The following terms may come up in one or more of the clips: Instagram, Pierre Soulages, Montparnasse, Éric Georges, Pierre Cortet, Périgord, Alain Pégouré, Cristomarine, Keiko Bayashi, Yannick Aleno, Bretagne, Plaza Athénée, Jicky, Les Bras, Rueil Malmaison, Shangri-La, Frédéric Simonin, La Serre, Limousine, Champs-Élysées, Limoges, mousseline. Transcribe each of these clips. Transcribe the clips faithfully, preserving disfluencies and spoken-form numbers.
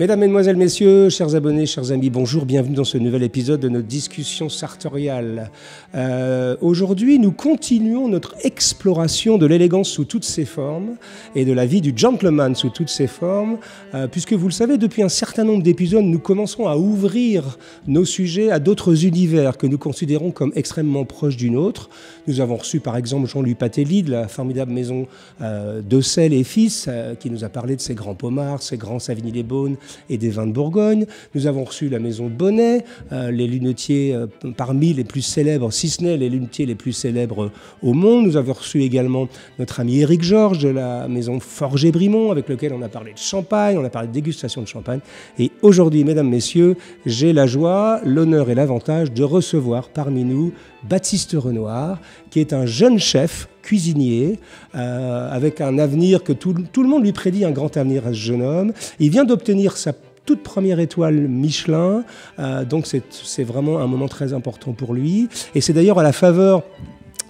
Mesdames, Mesdemoiselles, Messieurs, chers abonnés, chers amis, bonjour, bienvenue dans ce nouvel épisode de notre discussion sartoriale. Euh, Aujourd'hui, nous continuons notre exploration de l'élégance sous toutes ses formes et de la vie du gentleman sous toutes ses formes, euh, puisque vous le savez, depuis un certain nombre d'épisodes, nous commençons à ouvrir nos sujets à d'autres univers que nous considérons comme extrêmement proches du nôtre. Nous avons reçu par exemple Jean-Louis Patelli de la formidable maison euh, de Sel et Fils, euh, qui nous a parlé de ses grands pomards, ses grands Savigny-les-Beaunes, et des vins de Bourgogne. Nous avons reçu la Maison Bonnet, euh, les lunetiers euh, parmi les plus célèbres, si ce n'est les lunetiers les plus célèbres euh, au monde. Nous avons reçu également notre ami Éric Georges de la Maison Forgé-Brimond, avec lequel on a parlé de champagne, on a parlé de dégustation de champagne. Et aujourd'hui, mesdames, messieurs, j'ai la joie, l'honneur et l'avantage de recevoir parmi nous Baptiste Renoir, qui est un jeune chef cuisinier, euh, avec un avenir que tout, tout le monde lui prédit, un grand avenir à ce jeune homme. Il vient d'obtenir sa toute première étoile Michelin, euh, donc c'est vraiment un moment très important pour lui. Et c'est d'ailleurs à la faveur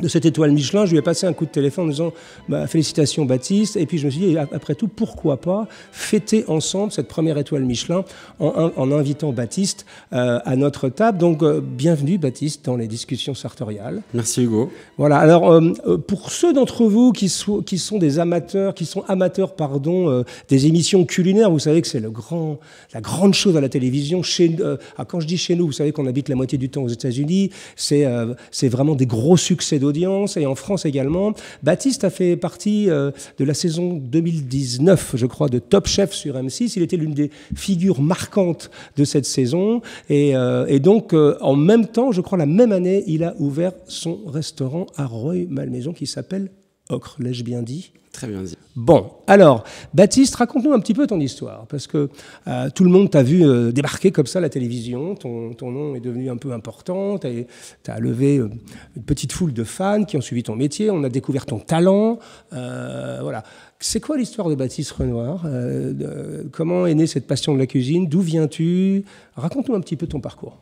de cette étoile Michelin, je lui ai passé un coup de téléphone en disant bah, « Félicitations Baptiste ». Et puis je me suis dit, après tout, pourquoi pas fêter ensemble cette première étoile Michelin en, en invitant Baptiste euh, à notre table. Donc, euh, bienvenue Baptiste dans les discussions sartoriales. Merci Hugo. Voilà, alors euh, pour ceux d'entre vous qui, so qui sont des amateurs, qui sont amateurs, pardon, euh, des émissions culinaires, vous savez que c'est le grand, la grande chose à la télévision. Chez, euh, ah, quand je dis chez nous, vous savez qu'on habite la moitié du temps aux États-Unis, c'est euh, vraiment des gros succès d'autres. Et en France également. Baptiste a fait partie euh, de la saison deux mille dix-neuf, je crois, de Top Chef sur M six. Il était l'une des figures marquantes de cette saison. Et, euh, et donc, euh, en même temps, je crois, la même année, il a ouvert son restaurant à Rueil Malmaison qui s'appelle Ocre. L'ai-je bien dit ? Très bien dit. Bon, alors, Baptiste, raconte-nous un petit peu ton histoire, parce que euh, tout le monde t'a vu euh, débarquer comme ça à la télévision, ton, ton nom est devenu un peu important, t'as levé euh, une petite foule de fans qui ont suivi ton métier, on a découvert ton talent, euh, voilà. C'est quoi l'histoire de Baptiste Renoir? euh, euh, Comment est née cette passion de la cuisine? D'où viens-tu? Raconte-nous un petit peu ton parcours.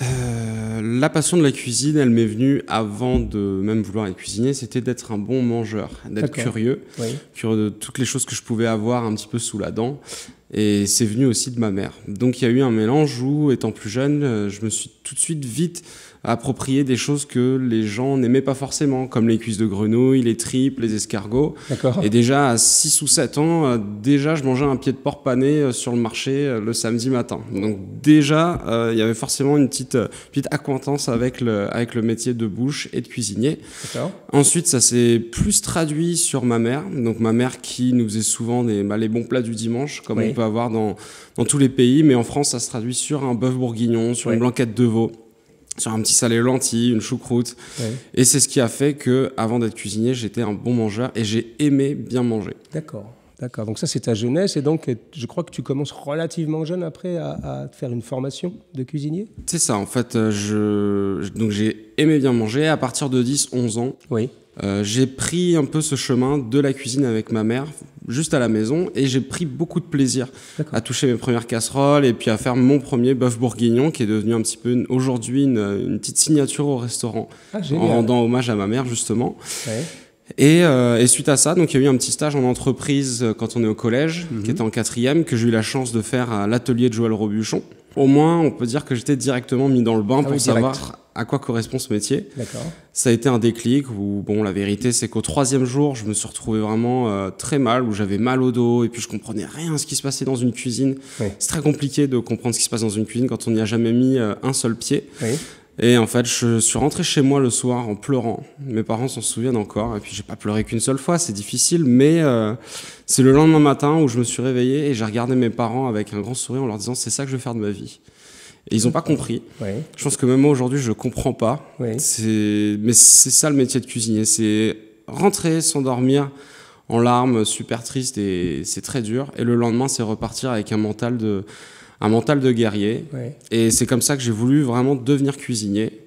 Euh, la passion de la cuisine, elle m'est venue avant de même vouloir être cuisinier, c'était d'être un bon mangeur, d'être curieux, oui. curieux de toutes les choses que je pouvais avoir un petit peu sous la dent. Et c'est venu aussi de ma mère. Donc il y a eu un mélange où, étant plus jeune, je me suis tout de suite vite approprié des choses que les gens n'aimaient pas forcément, comme les cuisses de grenouille, les tripes, les escargots. Et déjà à six ou sept ans, déjà je mangeais un pied de porc pané sur le marché le samedi matin. Donc déjà, euh, il y avait forcément une petite, petite acquaintance avec le, avec le métier de bouche et de cuisinier. Ensuite, ça s'est plus traduit sur ma mère. Donc ma mère qui nous faisait souvent des, bah, les bons plats du dimanche, comme oui. on peut avoir dans, dans tous les pays, mais en France ça se traduit sur un bœuf bourguignon, sur oui. une blanquette de veau, sur un petit salé aux lentilles, une choucroute. Oui. Et c'est ce qui a fait que, avant d'être cuisinier, j'étais un bon mangeur et j'ai aimé bien manger. D'accord. D'accord. Donc ça, c'est ta jeunesse. Et donc, je crois que tu commences relativement jeune après à, à faire une formation de cuisinier. C'est ça. En fait, je... donc j'ai aimé bien manger. À partir de dix onze ans, oui. euh, j'ai pris un peu ce chemin de la cuisine avec ma mère, juste à la maison, et j'ai pris beaucoup de plaisir à toucher mes premières casseroles et puis à faire mon premier bœuf bourguignon qui est devenu un petit peu aujourd'hui une, une petite signature au restaurant, ah, en rendant hommage à ma mère justement. Ouais. Et, euh, et suite à ça, donc il y a eu un petit stage en entreprise quand on est au collège, mmh. qui était en quatrième, que j'ai eu la chance de faire à l'atelier de Joël Robuchon. Au moins, on peut dire que j'étais directement mis dans le bain ah pour oui, savoir à quoi correspond ce métier. Ça a été un déclic où, bon, la vérité, c'est qu'au troisième jour, je me suis retrouvé vraiment euh, très mal, où j'avais mal au dos et puis je comprenais rien à ce qui se passait dans une cuisine. Oui. C'est très compliqué de comprendre ce qui se passe dans une cuisine quand on n'y a jamais mis euh, un seul pied. Oui. Et en fait, je suis rentré chez moi le soir en pleurant. Mes parents s'en souviennent encore. Et puis, j'ai pas pleuré qu'une seule fois. C'est difficile, mais euh, c'est le lendemain matin où je me suis réveillé et j'ai regardé mes parents avec un grand sourire en leur disant « C'est ça que je veux faire de ma vie ». Et ils n'ont pas compris. Oui. Je pense que même moi, aujourd'hui, je comprends pas. Oui. Mais c'est ça le métier de cuisinier. C'est rentrer, s'endormir en larmes, super triste et c'est très dur. Et le lendemain, c'est repartir avec un mental de... un mental de guerrier, ouais. et c'est comme ça que j'ai voulu vraiment devenir cuisinier.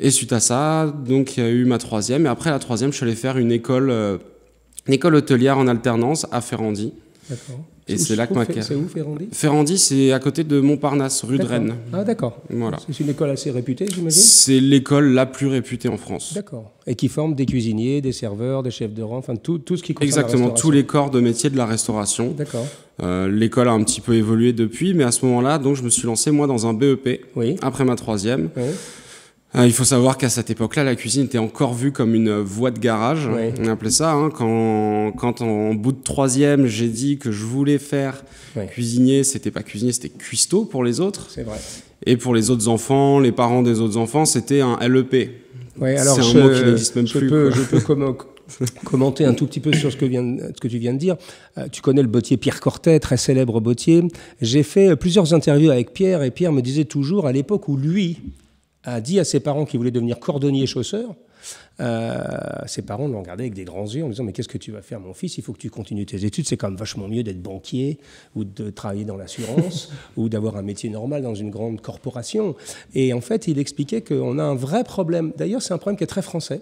Et suite à ça, donc il y a eu ma troisième, et après la troisième, je suis allé faire une école, euh, une école hôtelière en alternance à Ferrandi, Et c'est là que ma carrière. C'est où Ferrandi? Ferrandi, c'est à côté de Montparnasse, rue de Rennes. Ah d'accord. Voilà. C'est une école assez réputée, j'imagine. C'est l'école la plus réputée en France. D'accord. Et qui forme des cuisiniers, des serveurs, des chefs de rang, enfin tout, tout ce qui concerne la restauration. Exactement, tous les corps de métier de la restauration. D'accord. Euh, l'école a un petit peu évolué depuis, mais à ce moment-là, donc je me suis lancé moi dans un B E P. Oui. Après ma troisième. Oui. Il faut savoir qu'à cette époque-là, la cuisine était encore vue comme une voie de garage. Ouais. On appelait ça. Hein, quand, quand en bout de troisième, j'ai dit que je voulais faire ouais. cuisinier, c'était pas cuisinier, c'était cuistot pour les autres. C'est vrai. Et pour les autres enfants, les parents des autres enfants, c'était un L E P. Ouais, alors c'est un mot qui n'existe même je plus. Peux, je peux comme, commenter un tout petit peu sur ce que, vient, ce que tu viens de dire. Euh, tu connais le bottier Pierre Cortet, très célèbre bottier. J'ai fait plusieurs interviews avec Pierre et Pierre me disait toujours à l'époque où lui a dit à ses parents qu'il voulait devenir cordonnier chausseur. Euh, ses parents l'ont regardé avec des grands yeux en disant « Mais qu'est-ce que tu vas faire, mon fils? Il faut que tu continues tes études. C'est quand même vachement mieux d'être banquier ou de travailler dans l'assurance ou d'avoir un métier normal dans une grande corporation. » Et en fait, il expliquait qu'on a un vrai problème. D'ailleurs, c'est un problème qui est très français,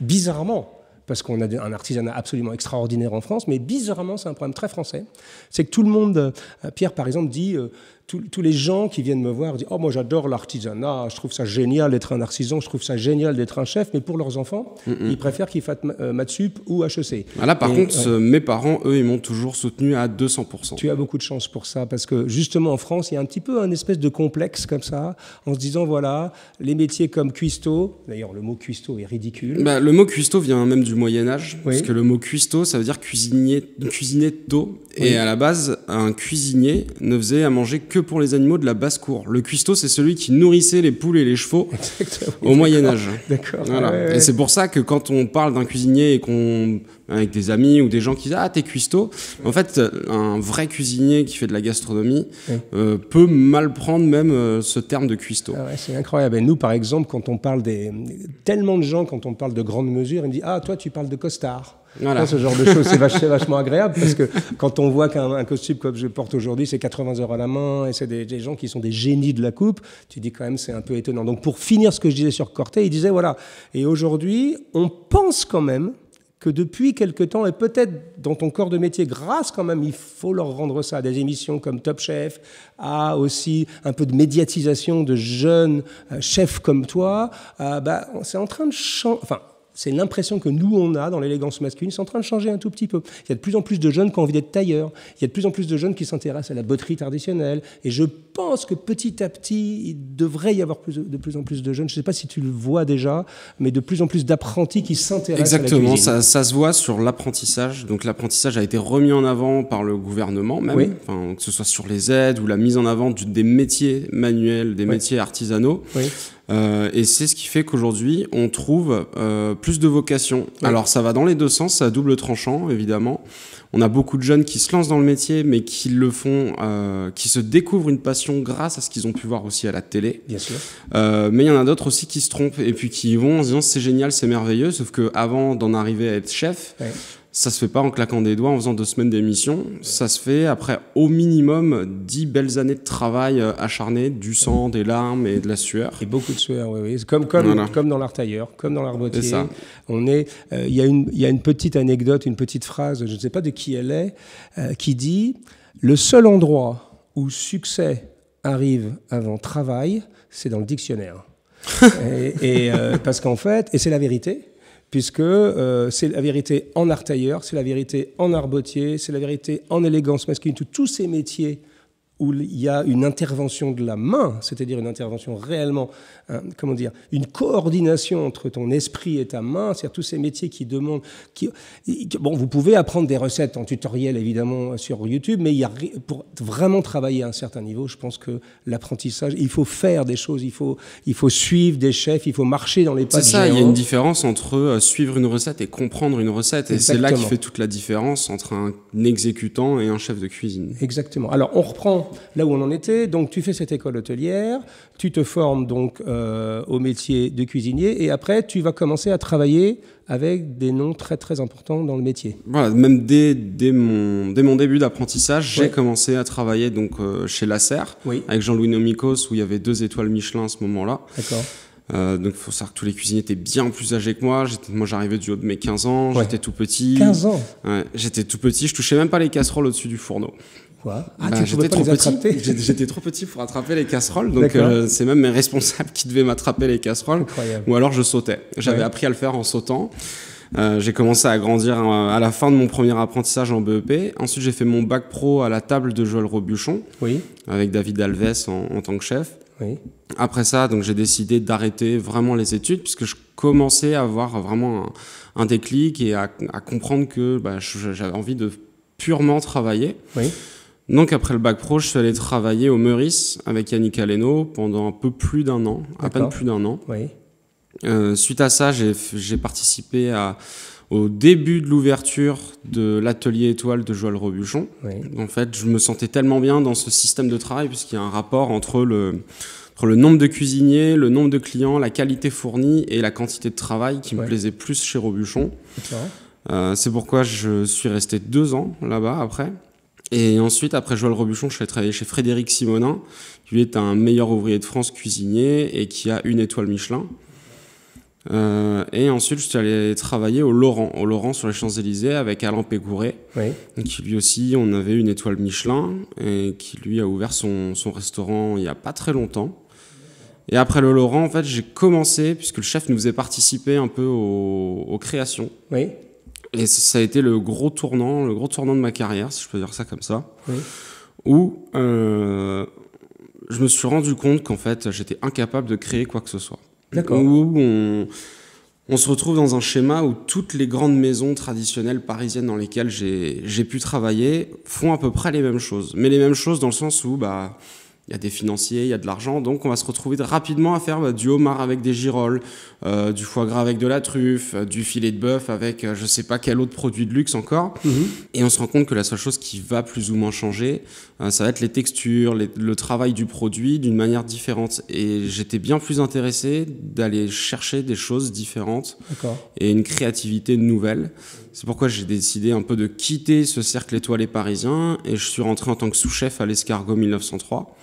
bizarrement, parce qu'on a un artisanat absolument extraordinaire en France, mais bizarrement, c'est un problème très français. C'est que tout le monde, Pierre par exemple, dit, euh, tout, tous les gens qui viennent me voir disent « Oh, moi j'adore l'artisanat, je trouve ça génial d'être un artisan, je trouve ça génial d'être un chef », mais pour leurs enfants, mm -hmm. ils préfèrent qu'ils fassent euh, maths sup ou H E C. Ah là, par Et, contre, ouais. mes parents, eux, ils m'ont toujours soutenu à deux cents pour cent. Tu as beaucoup de chance pour ça, parce que justement en France, il y a un petit peu un espèce de complexe comme ça, en se disant « Voilà, les métiers comme cuistot », d'ailleurs le mot cuistot est ridicule. Bah, le mot cuistot vient même du Moyen-Âge, oui. parce que le mot cuistot, ça veut dire cuisinier, cuisiner d'eau. Oui. Et à la base, un cuisinier ne faisait à manger que pour les animaux de la basse-cour. Le cuistot, c'est celui qui nourrissait les poules et les chevaux Exactement. Au Moyen-Âge. D'accord. Voilà. Ouais, ouais. Et c'est pour ça que quand on parle d'un cuisinier et qu'on... avec des amis ou des gens qui disent « Ah, t'es cuistot », en fait, un vrai cuisinier qui fait de la gastronomie ouais. euh, peut mal prendre même euh, ce terme de cuistot. Ah ouais, c'est incroyable. Et nous, par exemple, quand on parle des... Tellement de gens, quand on parle de grandes mesures, ils me disent « Ah, toi, tu parles de costard ». Voilà. Enfin, ce genre de choses, c'est vach vachement agréable parce que quand on voit qu'un costume comme je porte aujourd'hui, c'est quatre-vingts heures à la main et c'est des, des gens qui sont des génies de la coupe, tu dis quand même c'est un peu étonnant. Donc pour finir ce que je disais sur Cortet, il disait voilà, et aujourd'hui on pense quand même que depuis quelque temps, et peut-être dans ton corps de métier, grâce quand même, il faut leur rendre ça, des émissions comme Top Chef, à aussi un peu de médiatisation de jeunes chefs comme toi, euh, bah, c'est en train de changer... Enfin, c'est l'impression que nous, on a dans l'élégance masculine, c'est en train de changer un tout petit peu. Il y a de plus en plus de jeunes qui ont envie d'être tailleurs. Il y a de plus en plus de jeunes qui s'intéressent à la botterie traditionnelle. Et je pense que petit à petit, il devrait y avoir plus de, de plus en plus de jeunes. Je ne sais pas si tu le vois déjà, mais de plus en plus d'apprentis qui s'intéressent à la cuisine. Exactement, ça, ça se voit sur l'apprentissage. Donc l'apprentissage a été remis en avant par le gouvernement même, oui. enfin, que ce soit sur les aides ou la mise en avant du, des métiers manuels, des oui. métiers artisanaux. Oui. Euh, et c'est ce qui fait qu'aujourd'hui on trouve euh, plus de vocations. Ouais. Alors ça va dans les deux sens, ça double tranchant évidemment. On a beaucoup de jeunes qui se lancent dans le métier, mais qui le font, euh, qui se découvrent une passion grâce à ce qu'ils ont pu voir aussi à la télé. Bien sûr. Euh, mais il y en a d'autres aussi qui se trompent et puis qui y vont en se disant c'est génial, c'est merveilleux, sauf que avant d'en arriver à être chef. Ouais. Ça se fait pas en claquant des doigts, en faisant deux semaines d'émission. Ça se fait après au minimum dix belles années de travail acharné, du sang, des larmes et de la sueur. Et beaucoup de sueur, oui, oui. Comme, comme, voilà. comme dans l'art tailleur, comme dans l'art bottier. C'est ça. On est, euh, y a une, y a une petite anecdote, une petite phrase, je ne sais pas de qui elle est, euh, qui dit « Le seul endroit où succès arrive avant travail, c'est dans le dictionnaire. » Et, et euh, parce qu'en fait, et c'est la vérité, puisque euh, c'est la vérité en art tailleur, c'est la vérité en art bottier, c'est la vérité en élégance masculine, tous ces métiers où il y a une intervention de la main, c'est-à-dire une intervention réellement, hein, comment dire, une coordination entre ton esprit et ta main, c'est-à-dire tous ces métiers qui demandent... Qui, bon, vous pouvez apprendre des recettes en tutoriel, évidemment, sur YouTube, mais il y a, pour vraiment travailler à un certain niveau, je pense que l'apprentissage, il faut faire des choses, il faut, il faut suivre des chefs, il faut marcher dans les pas de... C'est ça, il y a une différence entre suivre une recette et comprendre une recette, et c'est là qui fait toute la différence entre un exécutant et un chef de cuisine. Exactement. Alors, on reprend là où on en était, donc tu fais cette école hôtelière, tu te formes donc euh, au métier de cuisinier et après tu vas commencer à travailler avec des noms très très importants dans le métier. Voilà, même dès, dès, mon, dès mon début d'apprentissage, ouais. j'ai commencé à travailler donc, euh, chez La Serre, oui. avec Jean-Louis Nomikos où il y avait deux étoiles Michelin à ce moment-là. D'accord. Euh, donc il faut savoir que tous les cuisiniers étaient bien plus âgés que moi. Moi j'arrivais du haut de mes quinze ans, ouais. j'étais tout petit. quinze ans ouais, j'étais tout petit, je touchais même pas les casseroles au-dessus du fourneau. Quoi ah, bah, j'étais trop petit. J'étais trop petit pour attraper les casseroles, donc euh, c'est même mes responsables qui devaient m'attraper les casseroles. Incroyable. Ou alors je sautais. J'avais ouais. appris à le faire en sautant. Euh, j'ai commencé à grandir euh, à la fin de mon premier apprentissage en B E P. Ensuite, j'ai fait mon bac pro à la table de Joël Robuchon, oui. avec David Alves en, en tant que chef. Oui. Après ça, donc j'ai décidé d'arrêter vraiment les études puisque je commençais à avoir vraiment un, un déclic et à, à comprendre que bah, j'avais envie de purement travailler. Oui. Donc après le bac pro, je suis allé travailler au Meurice avec Yannick Aleno pendant un peu plus d'un an, à peine plus d'un an. Oui. Euh, suite à ça, j'ai participé à, au début de l'ouverture de l'atelier étoile de Joël Robuchon. Oui. En fait, je me sentais tellement bien dans ce système de travail puisqu'il y a un rapport entre le, entre le nombre de cuisiniers, le nombre de clients, la qualité fournie et la quantité de travail qui ouais. me plaisait plus chez Robuchon. Euh, c'est pourquoi je suis resté deux ans là-bas après. Et ensuite, après Joël Robuchon, je suis allé travailler chez Frédéric Simonin, qui est un meilleur ouvrier de France cuisinier et qui a une étoile Michelin. Euh, et ensuite, je suis allé travailler au Laurent, au Laurent sur les Champs-Élysées avec Alain Pégouré, oui. qui lui aussi, on avait une étoile Michelin et qui lui a ouvert son, son restaurant il n'y a pas très longtemps. Et après le Laurent, en fait, j'ai commencé, puisque le chef nous faisait participer un peu aux, aux créations. Oui. Et ça a été le gros tournant, le gros tournant de ma carrière, si je peux dire ça comme ça, oui. où euh, je me suis rendu compte qu'en fait, j'étais incapable de créer quoi que ce soit. Où on, on se retrouve dans un schéma où toutes les grandes maisons traditionnelles parisiennes dans lesquelles j'ai pu travailler font à peu près les mêmes choses. Mais les mêmes choses dans le sens où bah, y a des financiers, il y a de l'argent, donc on va se retrouver rapidement à faire bah, du homard avec des girolles, euh, du foie gras avec de la truffe, euh, du filet de bœuf avec euh, je ne sais pas quel autre produit de luxe encore. Mm-hmm. Et on se rend compte que la seule chose qui va plus ou moins changer, euh, ça va être les textures, les, le travail du produit d'une manière différente. Et j'étais bien plus intéressé d'aller chercher des choses différentes et une créativité nouvelle. C'est pourquoi j'ai décidé un peu de quitter ce cercle étoilé parisien et je suis rentré en tant que sous-chef à l'Escargot mille neuf cent trois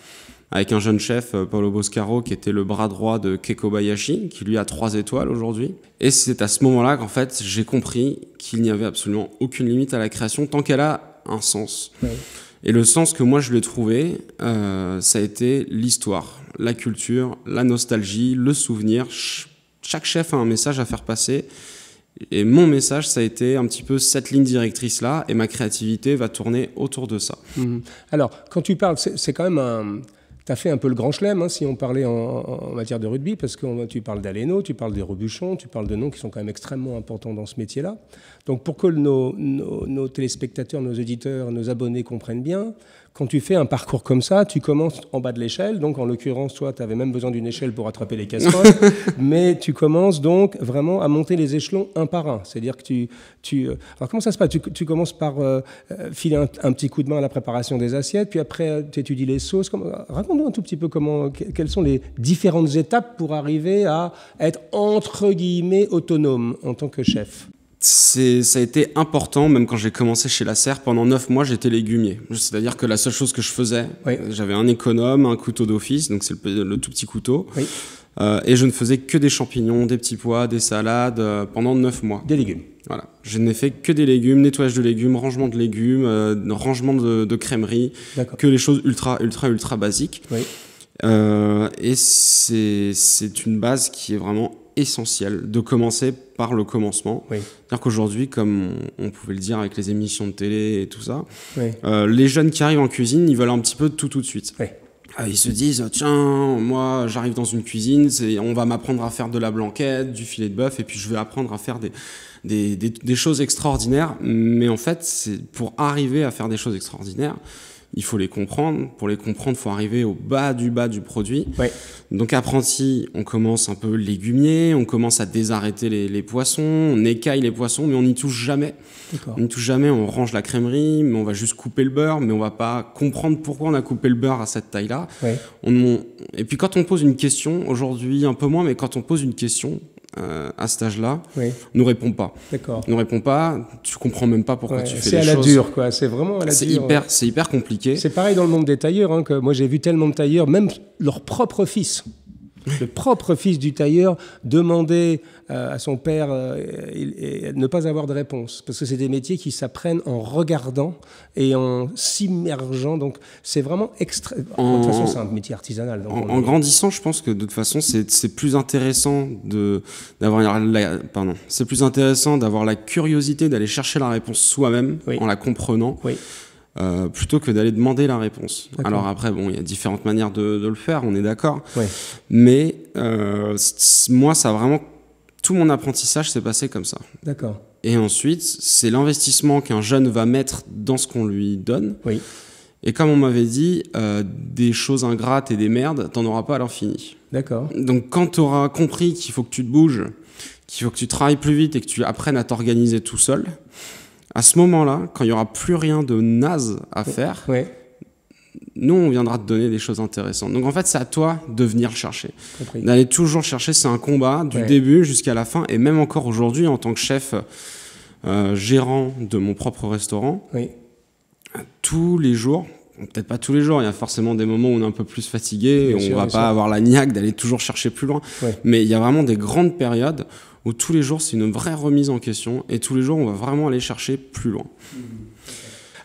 avec un jeune chef, Paolo Boscaro, qui était le bras droit de Keiko Bayashi, qui lui a trois étoiles aujourd'hui. Et c'est à ce moment-là qu'en fait, j'ai compris qu'il n'y avait absolument aucune limite à la création tant qu'elle a un sens. Ouais. Et le sens que moi je lui ai trouvé, euh, ça a été l'histoire, la culture, la nostalgie, le souvenir. Ch- chaque chef a un message à faire passer. Et mon message, ça a été un petit peu cette ligne directrice-là, et ma créativité va tourner autour de ça. Mmh. Alors, quand tu parles, c'est quand même un... Tu as fait un peu le grand chelem, hein, si on parlait en, en matière de rugby, parce que tu parles d'Aleno, tu parles des Robuchons, tu parles de noms qui sont quand même extrêmement importants dans ce métier-là. Donc, pour que nos, nos, nos téléspectateurs, nos auditeurs, nos abonnés comprennent bien, quand tu fais un parcours comme ça, tu commences en bas de l'échelle. Donc, en l'occurrence, toi, tu avais même besoin d'une échelle pour attraper les casseroles. Mais tu commences donc vraiment à monter les échelons un par un. C'est-à-dire que tu... tu alors, comment ça se passe? tu, tu commences par euh, filer un, un petit coup de main à la préparation des assiettes, puis après, tu étudies les sauces. Raconte-nous un tout petit peu comment, quelles sont les différentes étapes pour arriver à être, entre guillemets, autonome en tant que chef. Ça a été important, même quand j'ai commencé chez La Serre, pendant neuf mois, j'étais légumier. C'est-à-dire que la seule chose que je faisais, oui. j'avais un économe, un couteau d'office, donc c'est le, le tout petit couteau, oui. euh, et je ne faisais que des champignons, des petits pois, des salades, euh, pendant neuf mois. Des légumes. Voilà. Je n'ai fait que des légumes, nettoyage de légumes, rangement de légumes, euh, rangement de, de crèmerie, que les choses ultra, ultra, ultra basiques. Oui. Euh, et c'est une base qui est vraiment essentielle, de commencer par le commencement. Oui. C'est-à-dire qu'aujourd'hui, comme on, on pouvait le dire avec les émissions de télé et tout ça, oui. euh, les jeunes qui arrivent en cuisine, ils veulent un petit peu de tout tout de suite. Oui. Euh, ils se disent, tiens, moi, j'arrive dans une cuisine, on va m'apprendre à faire de la blanquette, du filet de bœuf, et puis je vais apprendre à faire des, des, des, des choses extraordinaires. Mais en fait, pour arriver à faire des choses extraordinaires, il faut les comprendre. Pour les comprendre, il faut arriver au bas du bas du produit. Ouais. Donc, apprenti, on commence un peu légumier, on commence à désarrêter les, les poissons, on écaille les poissons, mais on n'y touche jamais. On n'y touche jamais, on range la crèmerie, mais on va juste couper le beurre, mais on ne va pas comprendre pourquoi on a coupé le beurre à cette taille-là. Ouais. On, on... Et puis, quand on pose une question, aujourd'hui un peu moins, mais quand on pose une question, Euh, à cet âge-là, oui. ne répond pas. Ne répond pas, tu comprends même pas pourquoi ouais, tu fais les choses. C'est à la dure, quoi. C'est vraiment à la dure. Hyper, ouais. C'est hyper compliqué. C'est pareil dans le monde des tailleurs. Hein, que moi, j'ai vu tellement de tailleurs, même leur propre fils, Le propre fils du tailleur demandait euh, à son père euh, et, et ne pas avoir de réponse, parce que c'est des métiers qui s'apprennent en regardant et en s'immergeant. Donc c'est vraiment extra... En, de toute façon, c'est un métier artisanal. Donc en, on... en grandissant, je pense que de toute façon, c'est plus intéressant de d'avoir la, pardon, c'est plus intéressant d'avoir la curiosité d'aller chercher la réponse soi-même, oui, en la comprenant. Oui. Euh, plutôt que d'aller demander la réponse. Alors après, bon, il y a différentes manières de, de le faire, on est d'accord. Ouais. Mais euh, moi, ça a vraiment... Tout mon apprentissage s'est passé comme ça. D'accord. Et ensuite, c'est l'investissement qu'un jeune va mettre dans ce qu'on lui donne. Oui. Et comme on m'avait dit, euh, des choses ingrates et des merdes, t'en auras pas à l'infini. D'accord. Donc quand t'auras compris qu'il faut que tu te bouges, qu'il faut que tu travailles plus vite et que tu apprennes à t'organiser tout seul... À ce moment-là, quand il n'y aura plus rien de naze à faire, ouais, nous, on viendra te donner des choses intéressantes. Donc, en fait, c'est à toi de venir chercher. D'aller toujours chercher, c'est un combat du, ouais, début jusqu'à la fin. Et même encore aujourd'hui, en tant que chef euh, gérant de mon propre restaurant, oui, tous les jours, peut-être pas tous les jours, il y a forcément des moments où on est un peu plus fatigué, et on ne va pas avoir la niaque d'aller toujours chercher plus loin. Ouais. Mais il y a vraiment des grandes périodes où tous les jours, c'est une vraie remise en question, et tous les jours, on va vraiment aller chercher plus loin.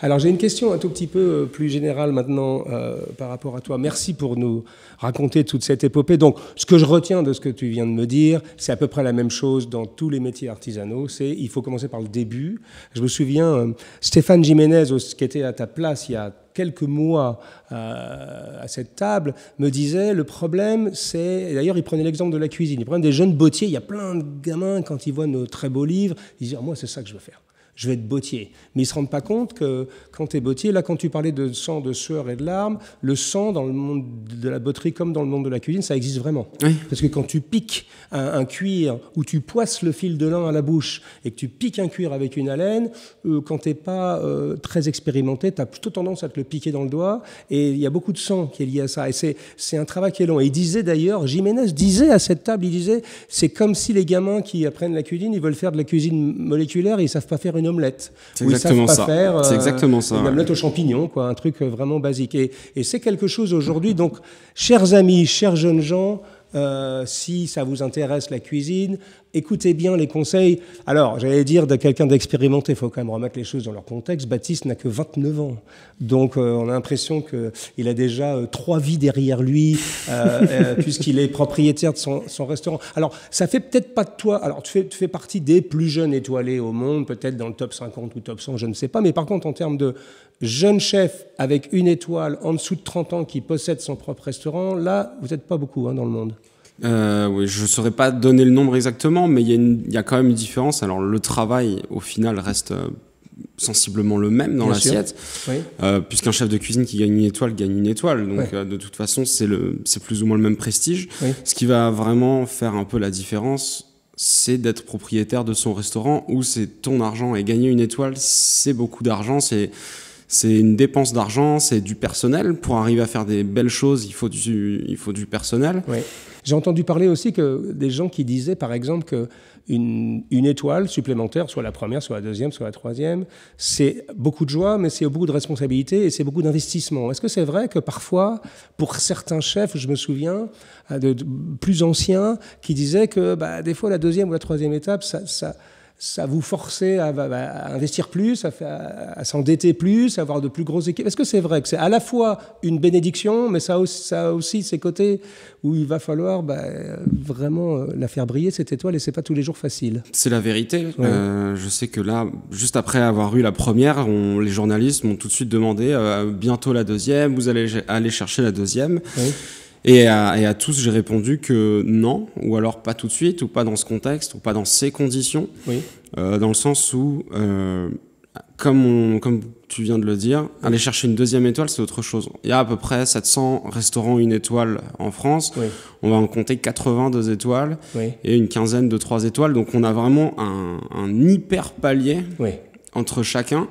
Alors, j'ai une question un tout petit peu plus générale maintenant euh, par rapport à toi. Merci pour nous raconter toute cette épopée. Donc, ce que je retiens de ce que tu viens de me dire, c'est à peu près la même chose dans tous les métiers artisanaux. C'est, il faut commencer par le début. Je me souviens, euh, Stéphane Jiménez, qui était à ta place il y a quelques mois euh, à cette table, me disait, le problème, c'est... D'ailleurs, il prenait l'exemple de la cuisine. Le problème des jeunes bottiers, il y a plein de gamins, quand ils voient nos très beaux livres, ils disent, oh, moi, c'est ça que je veux faire. Je vais être bottier. Mais ils ne se rendent pas compte que quand tu es bottier, là, quand tu parlais de sang, de sueur et de larmes, le sang, dans le monde de la botterie comme dans le monde de la cuisine, ça existe vraiment. Oui. Parce que quand tu piques un, un cuir ou tu poisses le fil de lin à la bouche et que tu piques un cuir avec une haleine, euh, quand tu n'es pas euh, très expérimenté, tu as plutôt tendance à te le piquer dans le doigt, et il y a beaucoup de sang qui est lié à ça. Et c'est un travail qui est long. Et il disait d'ailleurs, Jiménez disait à cette table, il disait, c'est comme si les gamins qui apprennent la cuisine, ils veulent faire de la cuisine moléculaire et ils ne savent pas faire une omelette. C'est exactement, euh, exactement ça. Une omelette, ouais, aux champignons, quoi, un truc vraiment basique. Et, et c'est quelque chose aujourd'hui. Donc, chers amis, chers jeunes gens, euh, si ça vous intéresse la cuisine, écoutez bien les conseils. Alors, j'allais dire de quelqu'un d'expérimenté, il faut quand même remettre les choses dans leur contexte. Baptiste n'a que vingt-neuf ans. Donc, euh, on a l'impression qu'il a déjà euh, trois vies derrière lui, euh, euh, puisqu'il est propriétaire de son, son restaurant. Alors, ça fait peut-être pas de toi... Alors, tu fais, tu fais partie des plus jeunes étoilés au monde, peut-être dans le top cinquante ou top cent, je ne sais pas. Mais par contre, en termes de jeune chef avec une étoile en dessous de trente ans qui possède son propre restaurant, là, vous n'êtes pas beaucoup, hein, dans le monde. Euh, oui, je ne saurais pas donner le nombre exactement, mais il y, y a quand même une différence. Alors, le travail, au final, reste euh, sensiblement le même dans l'assiette, oui, euh, puisqu'un chef de cuisine qui gagne une étoile gagne une étoile. Donc, ouais, euh, de toute façon, c'est plus ou moins le même prestige. Oui. Ce qui va vraiment faire un peu la différence, c'est d'être propriétaire de son restaurant où c'est ton argent. Et gagner une étoile, c'est beaucoup d'argent, c'est... C'est une dépense d'argent, c'est du personnel. Pour arriver à faire des belles choses, il faut du, il faut du personnel. Oui. J'ai entendu parler aussi que des gens qui disaient, par exemple, qu'une une étoile supplémentaire, soit la première, soit la deuxième, soit la troisième, c'est beaucoup de joie, mais c'est beaucoup de responsabilité et c'est beaucoup d'investissement. Est-ce que c'est vrai que parfois, pour certains chefs, je me souviens, de, de plus anciens, qui disaient que bah, des fois, la deuxième ou la troisième étape, ça... ça ça vous forçait à, à, à investir plus, à, à, à s'endetter plus, à avoir de plus grosses équipes. Est-ce que c'est vrai que c'est à la fois une bénédiction, mais ça, ça a aussi ses côtés où il va falloir bah, vraiment la faire briller, cette étoile, et c'est pas tous les jours facile. C'est la vérité. Ouais. Euh, je sais que là, juste après avoir eu la première, on, les journalistes m'ont tout de suite demandé euh, « bientôt la deuxième, vous allez aller chercher la deuxième ouais. ». Et à, et à tous, j'ai répondu que non, ou alors pas tout de suite, ou pas dans ce contexte, ou pas dans ces conditions, oui. euh, dans le sens où, euh, comme, on, comme tu viens de le dire, oui. aller chercher une deuxième étoile, c'est autre chose. Il y a à peu près sept cents restaurants une étoile en France, oui. on va en compter quatre-vingt-deux étoiles oui. et une quinzaine de trois étoiles, donc on a vraiment un, un hyper palier oui. entre chacun.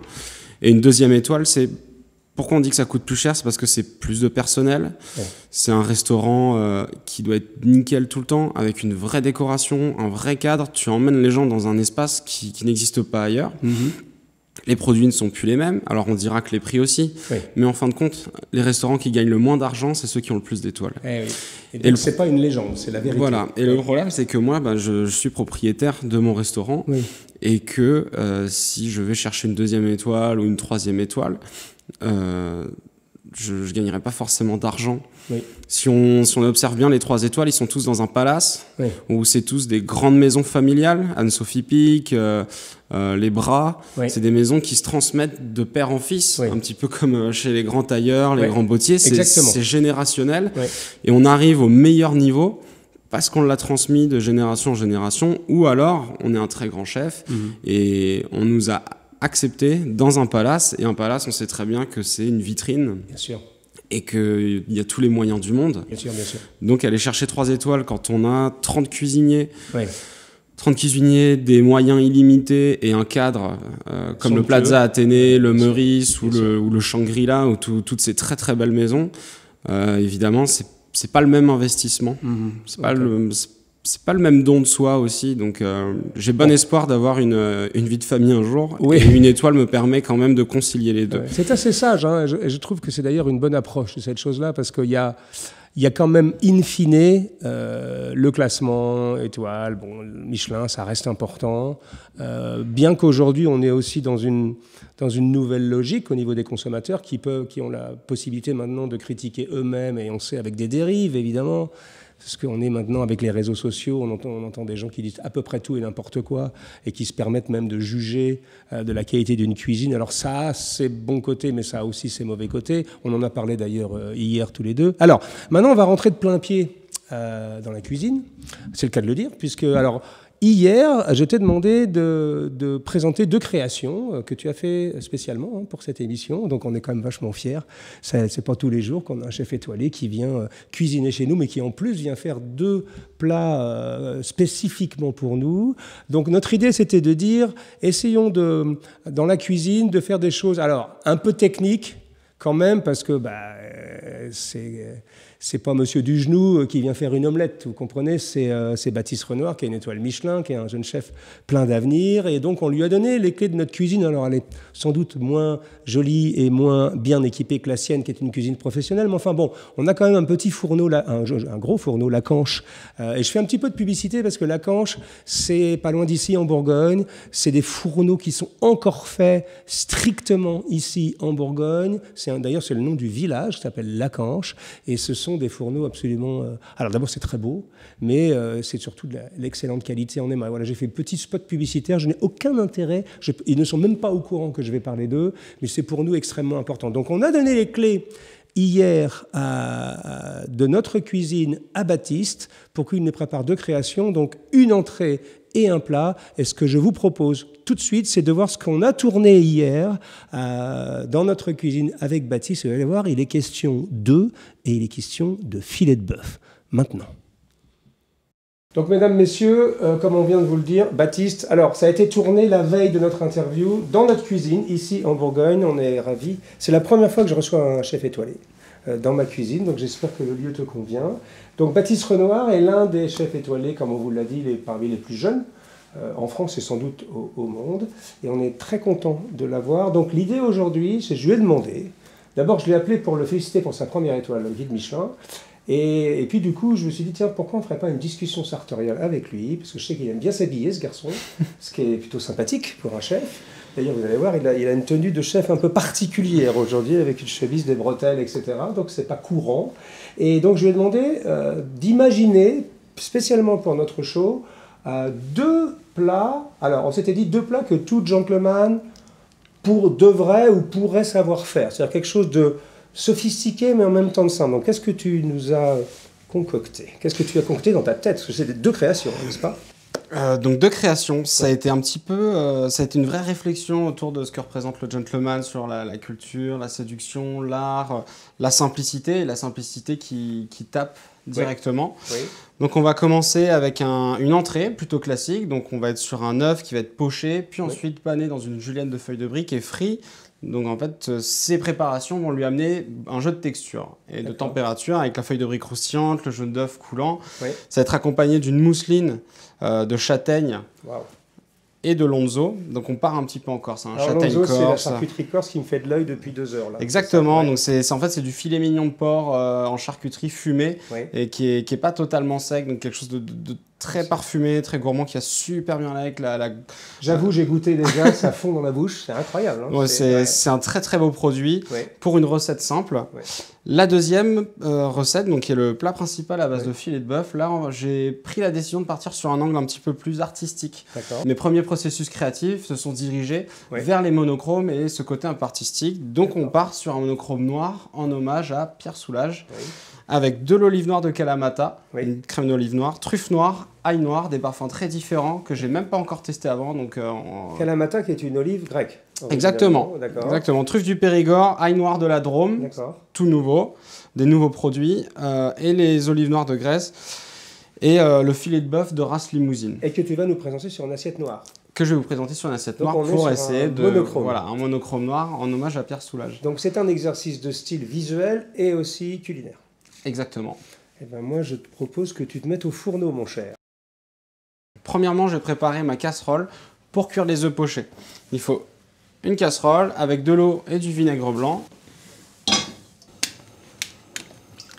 Et une deuxième étoile, c'est... Pourquoi on dit que ça coûte plus cher? C'est parce que c'est plus de personnel. Ouais. C'est un restaurant euh, qui doit être nickel tout le temps, avec une vraie décoration, un vrai cadre. Tu emmènes les gens dans un espace qui, qui n'existe pas ailleurs. Mm-hmm. Les produits ne sont plus les mêmes, alors on dira que les prix aussi, oui. mais en fin de compte, les restaurants qui gagnent le moins d'argent, c'est ceux qui ont le plus d'étoiles. Eh oui. Et donc, et le... c'est pas une légende, c'est la vérité. Voilà. Et le problème, c'est que moi, bah, je, je suis propriétaire de mon restaurant, oui. et que euh, si je vais chercher une deuxième étoile ou une troisième étoile, euh, je ne gagnerai pas forcément d'argent. Oui. Si on, si on observe bien les trois étoiles, ils sont tous dans un palace, oui. où c'est tous des grandes maisons familiales, Anne-Sophie Pic, euh, euh, les Bras, oui. c'est des maisons qui se transmettent de père en fils, oui. un petit peu comme chez les grands tailleurs, les oui. grands bottiers, c'est générationnel, oui. et on arrive au meilleur niveau parce qu'on l'a transmis de génération en génération, ou alors on est un très grand chef, mmh. et on nous a accepté dans un palace, et un palace on sait très bien que c'est une vitrine. Bien sûr. Et qu'il y a tous les moyens du monde. Bien sûr, bien sûr. Donc aller chercher trois étoiles quand on a trente cuisiniers, ouais. trente cuisiniers, des moyens illimités et un cadre euh, comme Sans le Plaza Athénée, le Meurice ou le, ou le Shangri-La, ou tout, toutes ces très très belles maisons, euh, évidemment, c'est pas le même investissement. Mmh. C'est pas, okay. pas le même don de soi aussi. Donc euh, j'ai bon, bon espoir d'avoir une, une vie de famille un jour. Oui. Et une étoile me permet quand même de concilier les deux. Ouais. C'est assez sage. Hein, et je, et je trouve que c'est d'ailleurs une bonne approche de cette chose-là, parce qu'il y a... Il y a quand même, in fine, euh, le classement, étoile, bon, Michelin, ça reste important. Euh, bien qu'aujourd'hui, on est aussi dans une, dans une nouvelle logique au niveau des consommateurs qui, peuvent, qui ont la possibilité maintenant de critiquer eux-mêmes, et on sait avec des dérives, évidemment. Parce qu'on est maintenant avec les réseaux sociaux, on entend, on entend des gens qui disent à peu près tout et n'importe quoi, et qui se permettent même de juger euh, de la qualité d'une cuisine. Alors ça a ses bons côtés, mais ça a aussi ses mauvais côtés. On en a parlé d'ailleurs euh, hier tous les deux. Alors, maintenant, on va rentrer de plein pied euh, dans la cuisine, c'est le cas de le dire, puisque alors, hier, je t'ai demandé de, de présenter deux créations que tu as fait spécialement hein, pour cette émission, donc on est quand même vachement fiers. C'est pas tous les jours qu'on a un chef étoilé qui vient cuisiner chez nous, mais qui en plus vient faire deux plats euh, spécifiquement pour nous. Donc notre idée, c'était de dire, essayons de, dans la cuisine de faire des choses alors un peu techniques, quand même, parce que bah, c'est c'est pas Monsieur Dugenou qui vient faire une omelette, vous comprenez, c'est euh, Baptiste Renoir qui a une étoile Michelin, qui est un jeune chef plein d'avenir, et donc on lui a donné les clés de notre cuisine. Alors elle est sans doute moins jolie et moins bien équipée que la sienne, qui est une cuisine professionnelle, mais enfin bon, on a quand même un petit fourneau, là, un, un gros fourneau, la Canche, euh, et je fais un petit peu de publicité parce que la Canche, c'est pas loin d'ici en Bourgogne, c'est des fourneaux qui sont encore faits strictement ici en Bourgogne. D'ailleurs, c'est le nom du village qui s'appelle La Canche, et ce sont des fourneaux absolument... Euh, alors d'abord, c'est très beau, mais euh, c'est surtout de l'excellente qualité en émail. Voilà, j'ai fait un petit spot publicitaire, je n'ai aucun intérêt, je, ils ne sont même pas au courant que je vais parler d'eux, mais c'est pour nous extrêmement important. Donc on a donné les clés hier à, à, de notre cuisine à Baptiste pour qu'il nous prépare deux créations, donc une entrée et un plat. Et ce que je vous propose tout de suite, c'est de voir ce qu'on a tourné hier euh, dans notre cuisine avec Baptiste. Vous allez voir, il est question d'œufs et il est question de filet de bœuf. Maintenant. Donc, mesdames, messieurs, euh, comme on vient de vous le dire, Baptiste, alors, ça a été tourné la veille de notre interview dans notre cuisine, ici en Bourgogne. On est ravis. C'est la première fois que je reçois un chef étoilé euh, dans ma cuisine, donc j'espère que le lieu te convient. Donc Baptiste Renoir est l'un des chefs étoilés, comme on vous l'a dit, les, parmi les plus jeunes euh, en France et sans doute au, au monde. Et on est très content de l'avoir. Donc l'idée aujourd'hui, c'est que je lui ai demandé. D'abord, je l'ai appelé pour le féliciter pour sa première étoile, le guide Michelin. Et, et puis du coup, je me suis dit, tiens, pourquoi on ne ferait pas une discussion sartoriale avec lui? Parce que je sais qu'il aime bien s'habiller, ce garçon, ce qui est plutôt sympathique pour un chef. D'ailleurs, vous allez voir, il a, il a une tenue de chef un peu particulière aujourd'hui, avec une chemise, des bretelles, et cetera. Donc, c'est pas courant. Et donc, je lui ai demandé euh, d'imaginer, spécialement pour notre show, euh, deux plats. Alors, on s'était dit deux plats que tout gentleman pour, devrait ou pourrait savoir faire. C'est-à-dire quelque chose de sophistiqué, mais en même temps de simple. Donc, qu'est-ce que tu nous as concocté? Qu'est-ce que tu as concocté dans ta tête? Parce que c'est deux créations, n'est-ce pas? Euh, donc deux créations, ça a été un petit peu, euh, ça a été une vraie réflexion autour de ce que représente le gentleman sur la, la culture, la séduction, l'art, euh, la simplicité, la simplicité qui, qui tape directement. Oui. Oui. Donc on va commencer avec un, une entrée plutôt classique, donc on va être sur un œuf qui va être poché, puis ensuite oui. pané dans une julienne de feuilles de briques et frit. Donc en fait, ces préparations vont lui amener un jeu de texture et de température avec la feuille de brique croustillante, le jaune d'œuf coulant. Oui. Ça va être accompagné d'une mousseline euh, de châtaigne. Wow. et de l'onzo. Donc on part un petit peu en Corse, un châtaigne corse. C'est la charcuterie corse qui me fait de l'œil depuis deux heures là. Exactement. Donc c'est en fait c'est du filet mignon de porc euh, en charcuterie fumée, oui. Et qui est, qui est pas totalement sec, donc quelque chose de, de, de très parfumé, très gourmand, qui a super bien avec la... la... J'avoue, j'ai goûté déjà, ça fond dans la bouche, c'est incroyable. Hein, ouais, c'est ouais. un très très beau produit, ouais. Pour une recette simple. Ouais. La deuxième euh, recette, donc, qui est le plat principal à base, ouais, de filet de bœuf, là j'ai pris la décision de partir sur un angle un petit peu plus artistique. Mes premiers processus créatifs se sont dirigés, ouais, vers les monochromes et ce côté un peu artistique. Donc on part sur un monochrome noir en hommage à Pierre Soulages. Ouais. Avec de l'olive noire de Kalamata, oui, une crème d'olive noire, truffe noire, ail noir, des parfums très différents que j'ai même pas encore testé avant. Donc, euh, on... Kalamata qui est une olive grecque. Exactement, exactement. Truffe du Périgord, ail noir de la Drôme, tout nouveau, des nouveaux produits, euh, et les olives noires de Grèce, et euh, le filet de bœuf de race Limousine. Et que tu vas nous présenter sur une assiette noire. Que je vais vous présenter sur une assiette noire pour essayer de... Monochrome. Voilà, un monochrome noir en hommage à Pierre Soulages. Donc c'est un exercice de style visuel et aussi culinaire. Exactement. Eh ben moi, je te propose que tu te mettes au fourneau, mon cher. Premièrement, j'ai préparé ma casserole pour cuire les œufs pochés. Il faut une casserole avec de l'eau et du vinaigre blanc.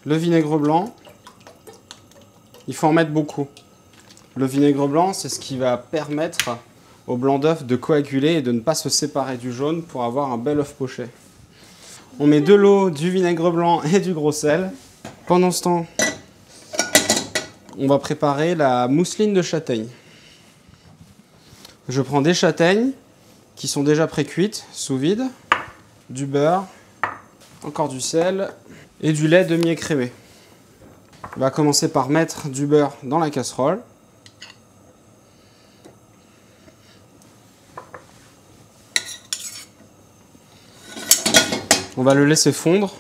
Le vinaigre blanc, il faut en mettre beaucoup. Le vinaigre blanc, c'est ce qui va permettre au blanc d'œuf de coaguler et de ne pas se séparer du jaune pour avoir un bel œuf poché. On met de l'eau, du vinaigre blanc et du gros sel. Pendant ce temps, on va préparer la mousseline de châtaigne. Je prends des châtaignes qui sont déjà pré-cuites, sous vide, du beurre, encore du sel et du lait demi-écrémé. On va commencer par mettre du beurre dans la casserole. On va le laisser fondre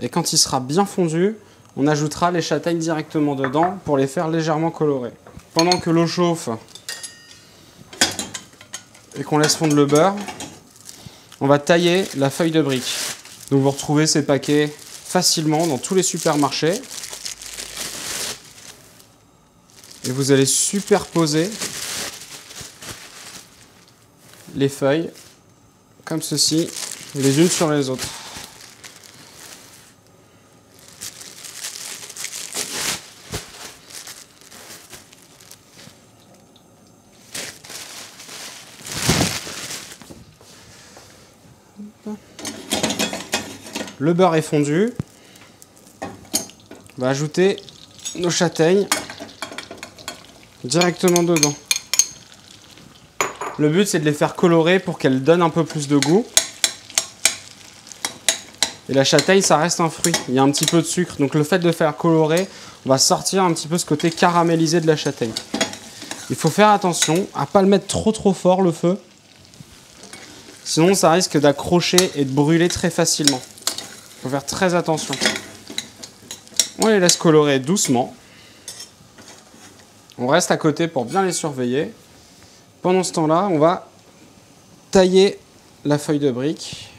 et quand il sera bien fondu, on ajoutera les châtaignes directement dedans pour les faire légèrement colorer. Pendant que l'eau chauffe et qu'on laisse fondre le beurre, on va tailler la feuille de brique. Donc vous retrouvez ces paquets facilement dans tous les supermarchés. Et vous allez superposer les feuilles comme ceci, les unes sur les autres. Le beurre est fondu. On va ajouter nos châtaignes directement dedans. Le but, c'est de les faire colorer pour qu'elles donnent un peu plus de goût. Et la châtaigne, ça reste un fruit. Il y a un petit peu de sucre. Donc le fait de faire colorer, on va sortir un petit peu ce côté caramélisé de la châtaigne. Il faut faire attention à ne pas le mettre trop trop fort, le feu. Sinon, ça risque d'accrocher et de brûler très facilement. Il faut faire très attention. On les laisse colorer doucement. On reste à côté pour bien les surveiller. Pendant ce temps-là, on va tailler la feuille de brique.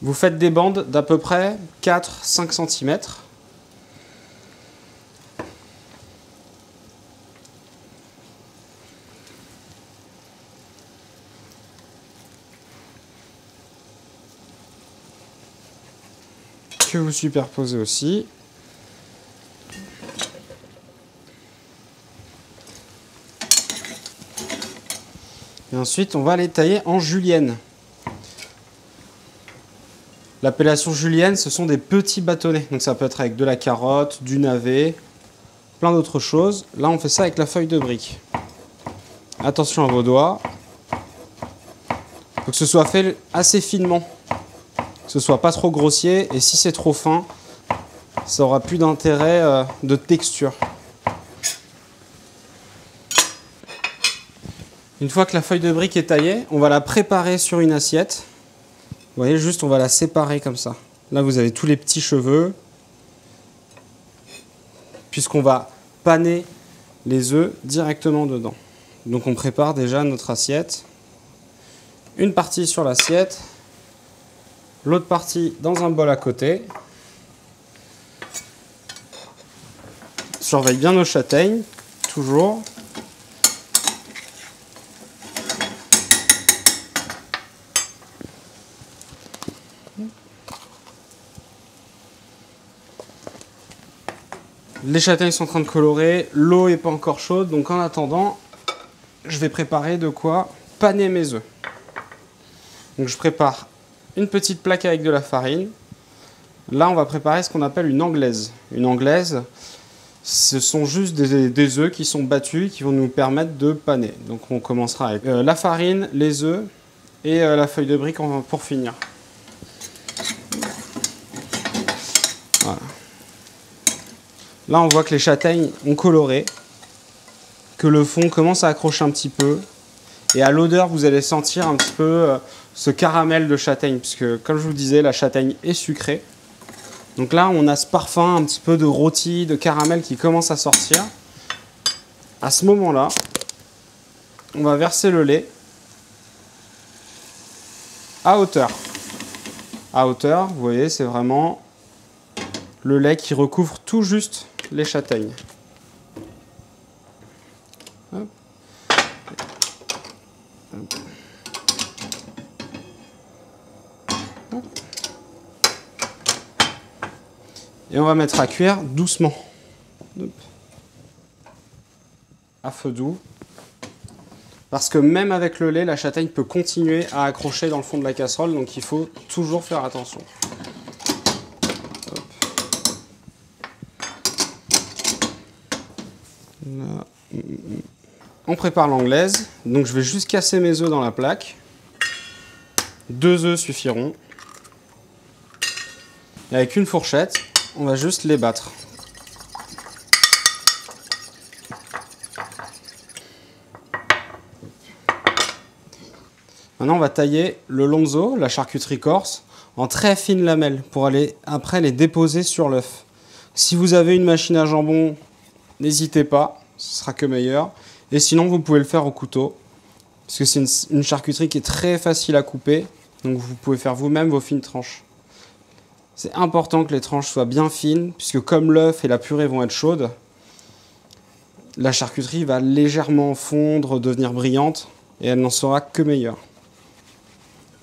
Vous faites des bandes d'à peu près quatre à cinq centimètres. Que vous superposez aussi. Et ensuite, on va les tailler en julienne. L'appellation julienne, ce sont des petits bâtonnets. Donc ça peut être avec de la carotte, du navet, plein d'autres choses. Là, on fait ça avec la feuille de brique. Attention à vos doigts. Il faut que ce soit fait assez finement. Que ce soit pas trop grossier, et si c'est trop fin, ça aura plus d'intérêt euh, de texture. Une fois que la feuille de brique est taillée, on va la préparer sur une assiette. Vous voyez, juste on va la séparer comme ça. Là vous avez tous les petits cheveux. Puisqu'on va paner les œufs directement dedans. Donc on prépare déjà notre assiette. Une partie sur l'assiette. L'autre partie dans un bol à côté. surveille bien nos châtaignes, toujours. Les châtaignes sont en train de colorer, l'eau n'est pas encore chaude, donc en attendant, je vais préparer de quoi paner mes œufs. Donc je prépare une petite plaque avec de la farine. Là, on va préparer ce qu'on appelle une anglaise. Une anglaise, ce sont juste des, des œufs qui sont battus et qui vont nous permettre de paner. Donc on commencera avec euh, la farine, les œufs et euh, la feuille de brique pour finir. Voilà. Là, on voit que les châtaignes ont coloré, que le fond commence à accrocher un petit peu. Et à l'odeur, vous allez sentir un petit peu euh, ce caramel de châtaigne, puisque comme je vous le disais, la châtaigne est sucrée. Donc là, on a ce parfum un petit peu de rôti, de caramel qui commence à sortir. À ce moment-là, on va verser le lait à hauteur. À hauteur, vous voyez, c'est vraiment le lait qui recouvre tout juste les châtaignes. Hop. Hop. Hop. Et on va mettre à cuire doucement, hop, à feu doux, parce que même avec le lait, la châtaigne peut continuer à accrocher dans le fond de la casserole, donc il faut toujours faire attention. Là. On prépare l'anglaise, donc je vais juste casser mes œufs dans la plaque. Deux œufs suffiront. Et avec une fourchette, on va juste les battre. Maintenant, on va tailler le lonzo, la charcuterie corse, en très fines lamelles pour aller après les déposer sur l'œuf. Si vous avez une machine à jambon, n'hésitez pas, ce sera que meilleur. Et sinon, vous pouvez le faire au couteau, parce que c'est une, une charcuterie qui est très facile à couper, donc vous pouvez faire vous-même vos fines tranches. C'est important que les tranches soient bien fines, puisque comme l'œuf et la purée vont être chaudes, la charcuterie va légèrement fondre, devenir brillante, et elle n'en sera que meilleure.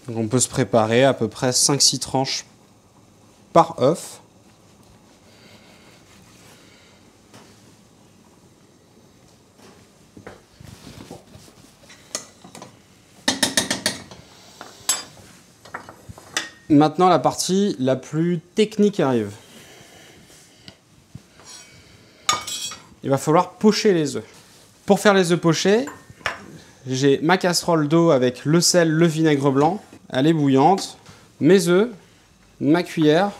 Donc on peut se préparer à peu près cinq six tranches par œuf. Maintenant, la partie la plus technique arrive. Il va falloir pocher les œufs. Pour faire les œufs pochés, j'ai ma casserole d'eau avec le sel, le vinaigre blanc. Elle est bouillante. Mes œufs, ma cuillère.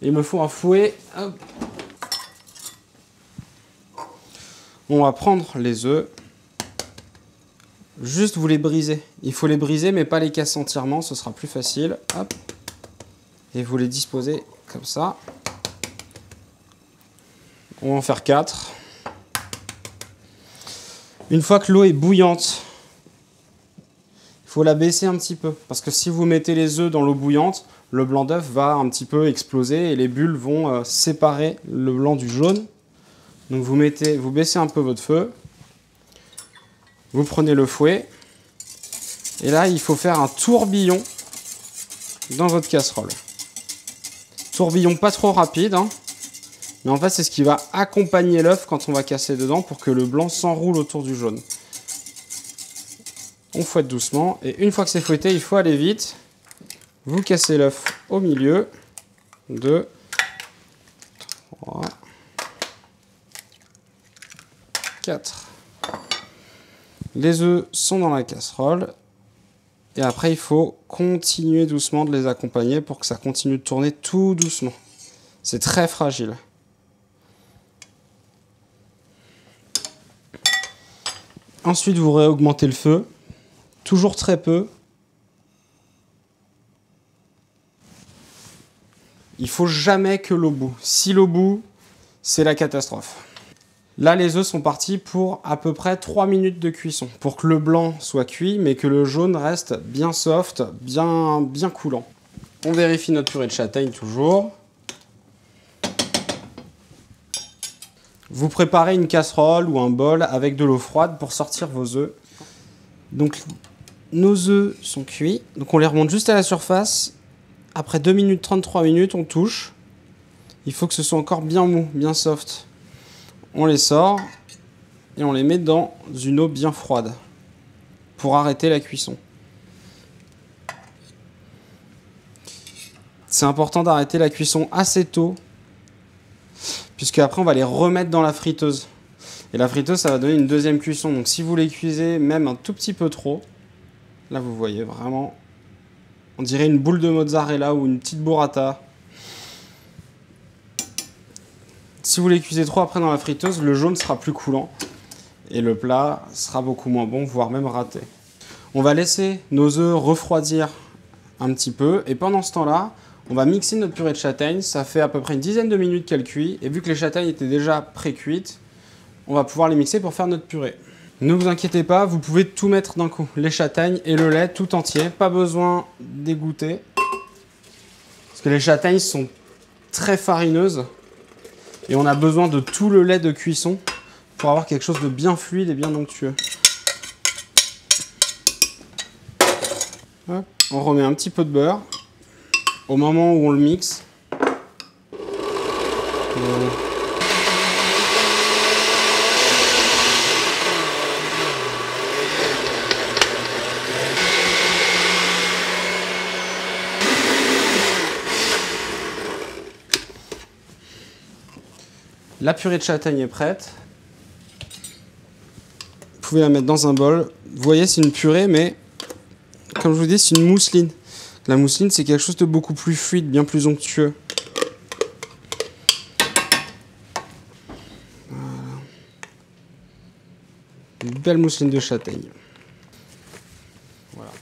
Il me faut un fouet. Hop. On va prendre les œufs. Juste vous les brisez. Il faut les briser mais pas les casser entièrement, ce sera plus facile. Hop. Et vous les disposez comme ça. On va en faire quatre. Une fois que l'eau est bouillante, il faut la baisser un petit peu. Parce que si vous mettez les œufs dans l'eau bouillante, le blanc d'œuf va un petit peu exploser et les bulles vont euh, séparer le blanc du jaune. Donc vous, mettez, vous baissez un peu votre feu. Vous prenez le fouet, et là, il faut faire un tourbillon dans votre casserole. Tourbillon pas trop rapide, hein, mais en fait, c'est ce qui va accompagner l'œuf quand on va casser dedans pour que le blanc s'enroule autour du jaune. On fouette doucement, et une fois que c'est fouetté, il faut aller vite. Vous cassez l'œuf au milieu. deux, trois, quatre. Les œufs sont dans la casserole et après il faut continuer doucement de les accompagner pour que ça continue de tourner tout doucement. C'est très fragile. Ensuite vous réaugmentez le feu, toujours très peu. Il faut jamais que l'eau bout. Si l'eau bout, c'est la catastrophe. Là, les œufs sont partis pour à peu près trois minutes de cuisson, pour que le blanc soit cuit, mais que le jaune reste bien soft, bien, bien coulant. On vérifie notre purée de châtaigne toujours. Vous préparez une casserole ou un bol avec de l'eau froide pour sortir vos œufs. Donc nos œufs sont cuits, donc on les remonte juste à la surface. Après deux minutes trente-trois minutes, on touche. Il faut que ce soit encore bien mou, bien soft. On les sort et on les met dans une eau bien froide pour arrêter la cuisson. C'est important d'arrêter la cuisson assez tôt, puisque après on va les remettre dans la friteuse. Et la friteuse, ça va donner une deuxième cuisson. Donc si vous les cuisez même un tout petit peu trop, là vous voyez vraiment, on dirait une boule de mozzarella ou une petite burrata. Si vous les cuisez trop après dans la friteuse, le jaune sera plus coulant et le plat sera beaucoup moins bon, voire même raté. On va laisser nos œufs refroidir un petit peu et pendant ce temps-là, on va mixer notre purée de châtaignes. Ça fait à peu près une dizaine de minutes qu'elle cuit. Et vu que les châtaignes étaient déjà pré-cuites, on va pouvoir les mixer pour faire notre purée. Ne vous inquiétez pas, vous pouvez tout mettre d'un coup. Les châtaignes et le lait tout entier. Pas besoin d'égoutter. Parce que les châtaignes sont très farineuses. Et on a besoin de tout le lait de cuisson pour avoir quelque chose de bien fluide et bien onctueux. Hop. On remet un petit peu de beurre. Au moment où on le mixe, la purée de châtaigne est prête. Vous pouvez la mettre dans un bol. Vous voyez, c'est une purée, mais comme je vous dis, c'est une mousseline. La mousseline, c'est quelque chose de beaucoup plus fluide, bien plus onctueux. Voilà. Une belle mousseline de châtaigne. Voilà.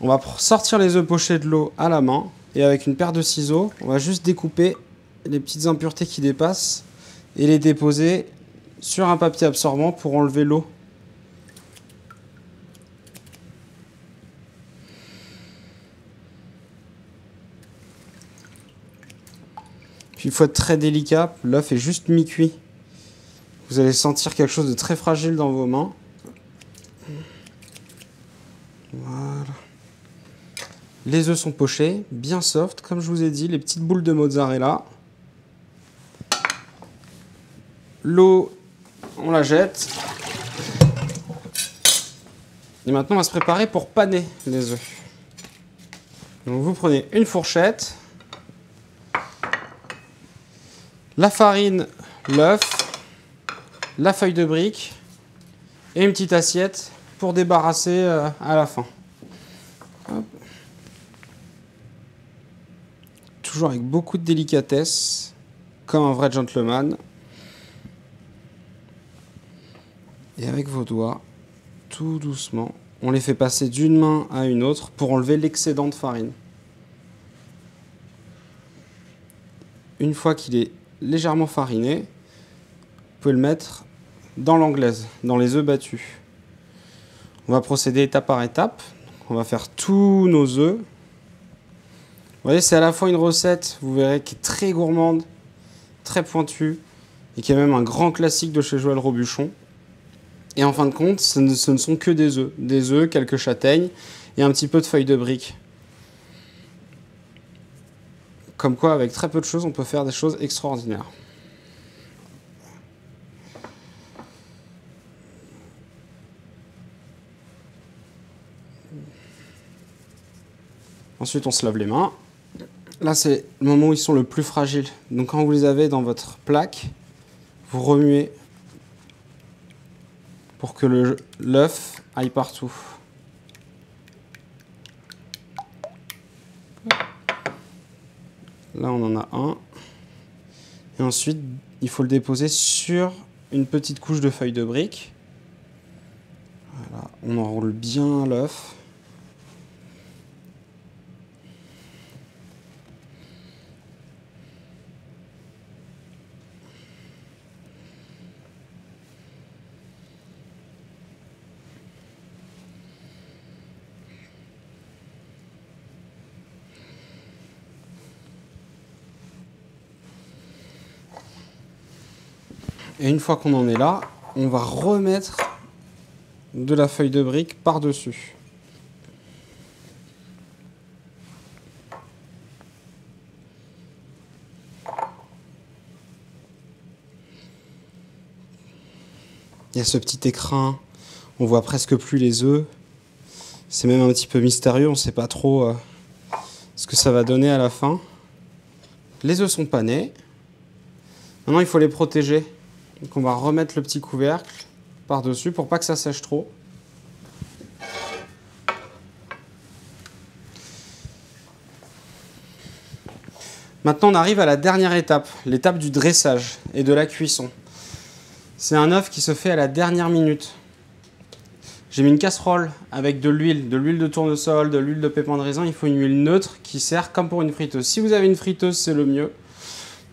On va sortir les œufs pochés de l'eau à la main. Et avec une paire de ciseaux, on va juste découper les petites impuretés qui dépassent et les déposer sur un papier absorbant pour enlever l'eau. Il faut être très délicat, l'œuf est juste mi-cuit. Vous allez sentir quelque chose de très fragile dans vos mains. Voilà. Les œufs sont pochés, bien soft, comme je vous ai dit, les petites boules de mozzarella. L'eau, on la jette. Et maintenant, on va se préparer pour paner les œufs. Donc vous prenez une fourchette. La farine, l'œuf, la feuille de brique et une petite assiette pour débarrasser à la fin. Hop. Toujours avec beaucoup de délicatesse, comme un vrai gentleman. Et avec vos doigts, tout doucement, on les fait passer d'une main à une autre pour enlever l'excédent de farine. Une fois qu'il est légèrement fariné, vous pouvez le mettre dans l'anglaise, dans les œufs battus. On va procéder étape par étape. On va faire tous nos œufs. Vous voyez, c'est à la fois une recette, vous verrez, qui est très gourmande, très pointue, et qui est même un grand classique de chez Joël Robuchon. Et en fin de compte, ce ne, ce ne sont que des œufs. Des œufs, quelques châtaignes, et un petit peu de feuilles de brique. Comme quoi, avec très peu de choses, on peut faire des choses extraordinaires. Ensuite, on se lave les mains. Là, c'est le moment où ils sont le plus fragiles. Donc, quand vous les avez dans votre plaque, vous remuez pour que l'œuf aille partout. Là, on en a un. Et ensuite, il faut le déposer sur une petite couche de feuilles de brique. Voilà, on enroule bien l'œuf. Et une fois qu'on en est là, on va remettre de la feuille de brique par-dessus. Il y a ce petit écrin, on voit presque plus les œufs. C'est même un petit peu mystérieux, on ne sait pas trop euh, ce que ça va donner à la fin. Les œufs sont pas nés. Maintenant, il faut les protéger. Donc on va remettre le petit couvercle par-dessus pour pas que ça sèche trop. Maintenant, on arrive à la dernière étape, l'étape du dressage et de la cuisson. C'est un œuf qui se fait à la dernière minute. J'ai mis une casserole avec de l'huile, de l'huile de tournesol, de l'huile de pépins de raisin. Il faut une huile neutre qui sert comme pour une friteuse. Si vous avez une friteuse, c'est le mieux.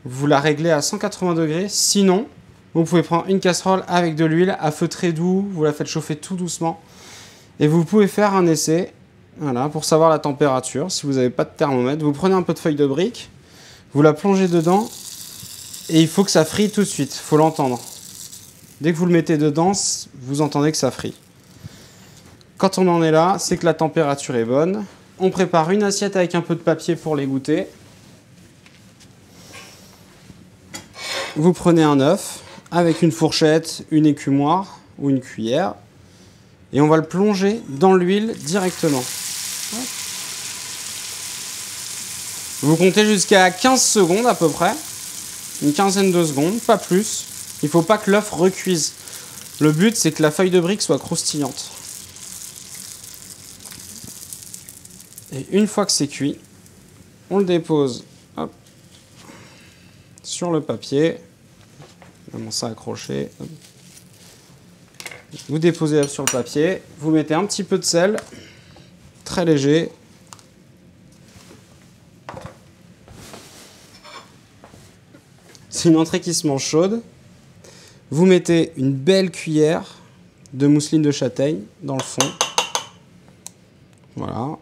Vous la réglez à cent quatre-vingts degrés. Sinon, vous pouvez prendre une casserole avec de l'huile à feu très doux. Vous la faites chauffer tout doucement. Et vous pouvez faire un essai, voilà, pour savoir la température. Si vous n'avez pas de thermomètre, vous prenez un peu de feuille de brique, vous la plongez dedans et il faut que ça frie tout de suite. Il faut l'entendre. Dès que vous le mettez dedans, vous entendez que ça frit. Quand on en est là, c'est que la température est bonne. On prépare une assiette avec un peu de papier pour l'égoutter. Vous prenez un œuf avec une fourchette, une écumoire ou une cuillère. Et on va le plonger dans l'huile directement. Vous comptez jusqu'à quinze secondes à peu près. Une quinzaine de secondes, pas plus. Il ne faut pas que l'œuf recuise. Le but, c'est que la feuille de brique soit croustillante. Et une fois que c'est cuit, on le dépose hop, sur le papier. Vraiment ça accroché. Hop. Vous déposez sur le papier. Vous mettez un petit peu de sel, très léger. C'est une entrée qui se mange chaude. Vous mettez une belle cuillère de mousseline de châtaigne dans le fond. Voilà.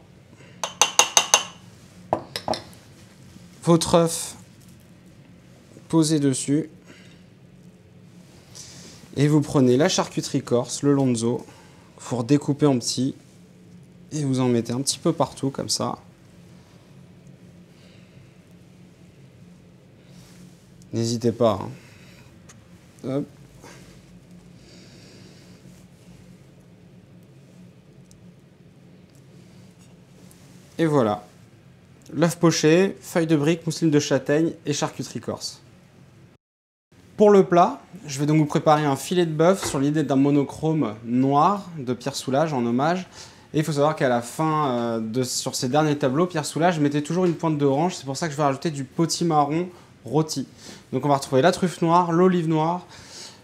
Votre œuf posé dessus. Et vous prenez la charcuterie corse, le lonzo. Vous redécoupez en petits. Et vous en mettez un petit peu partout comme ça. N'hésitez pas. Hein. Hop. Et voilà, l'œuf poché, feuille de brique, mousseline de châtaigne et charcuterie corse. Pour le plat, je vais donc vous préparer un filet de bœuf sur l'idée d'un monochrome noir de Pierre Soulages en hommage. Et il faut savoir qu'à la fin, euh, de, sur ces derniers tableaux, Pierre Soulages mettait toujours une pointe d'orange, c'est pour ça que je vais rajouter du potimarron rôti. Donc on va retrouver la truffe noire, l'olive noire,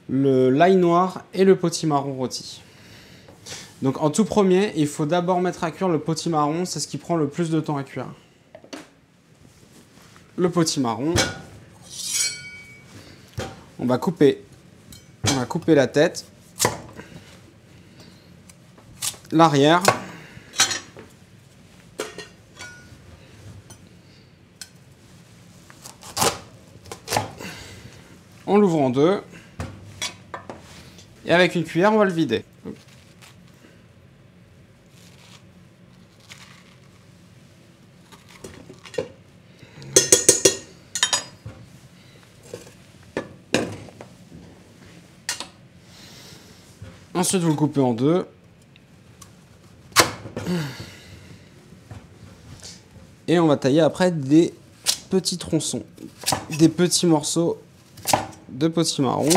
l'ail noir et le potimarron rôti. Donc en tout premier, il faut d'abord mettre à cuire le potimarron, c'est ce qui prend le plus de temps à cuire. Le potimarron, on va couper, on va couper la tête, l'arrière, on l'ouvre en deux et avec une cuillère, on va le vider. Ensuite, vous le coupez en deux. Et on va tailler après des petits tronçons, des petits morceaux de potimarron.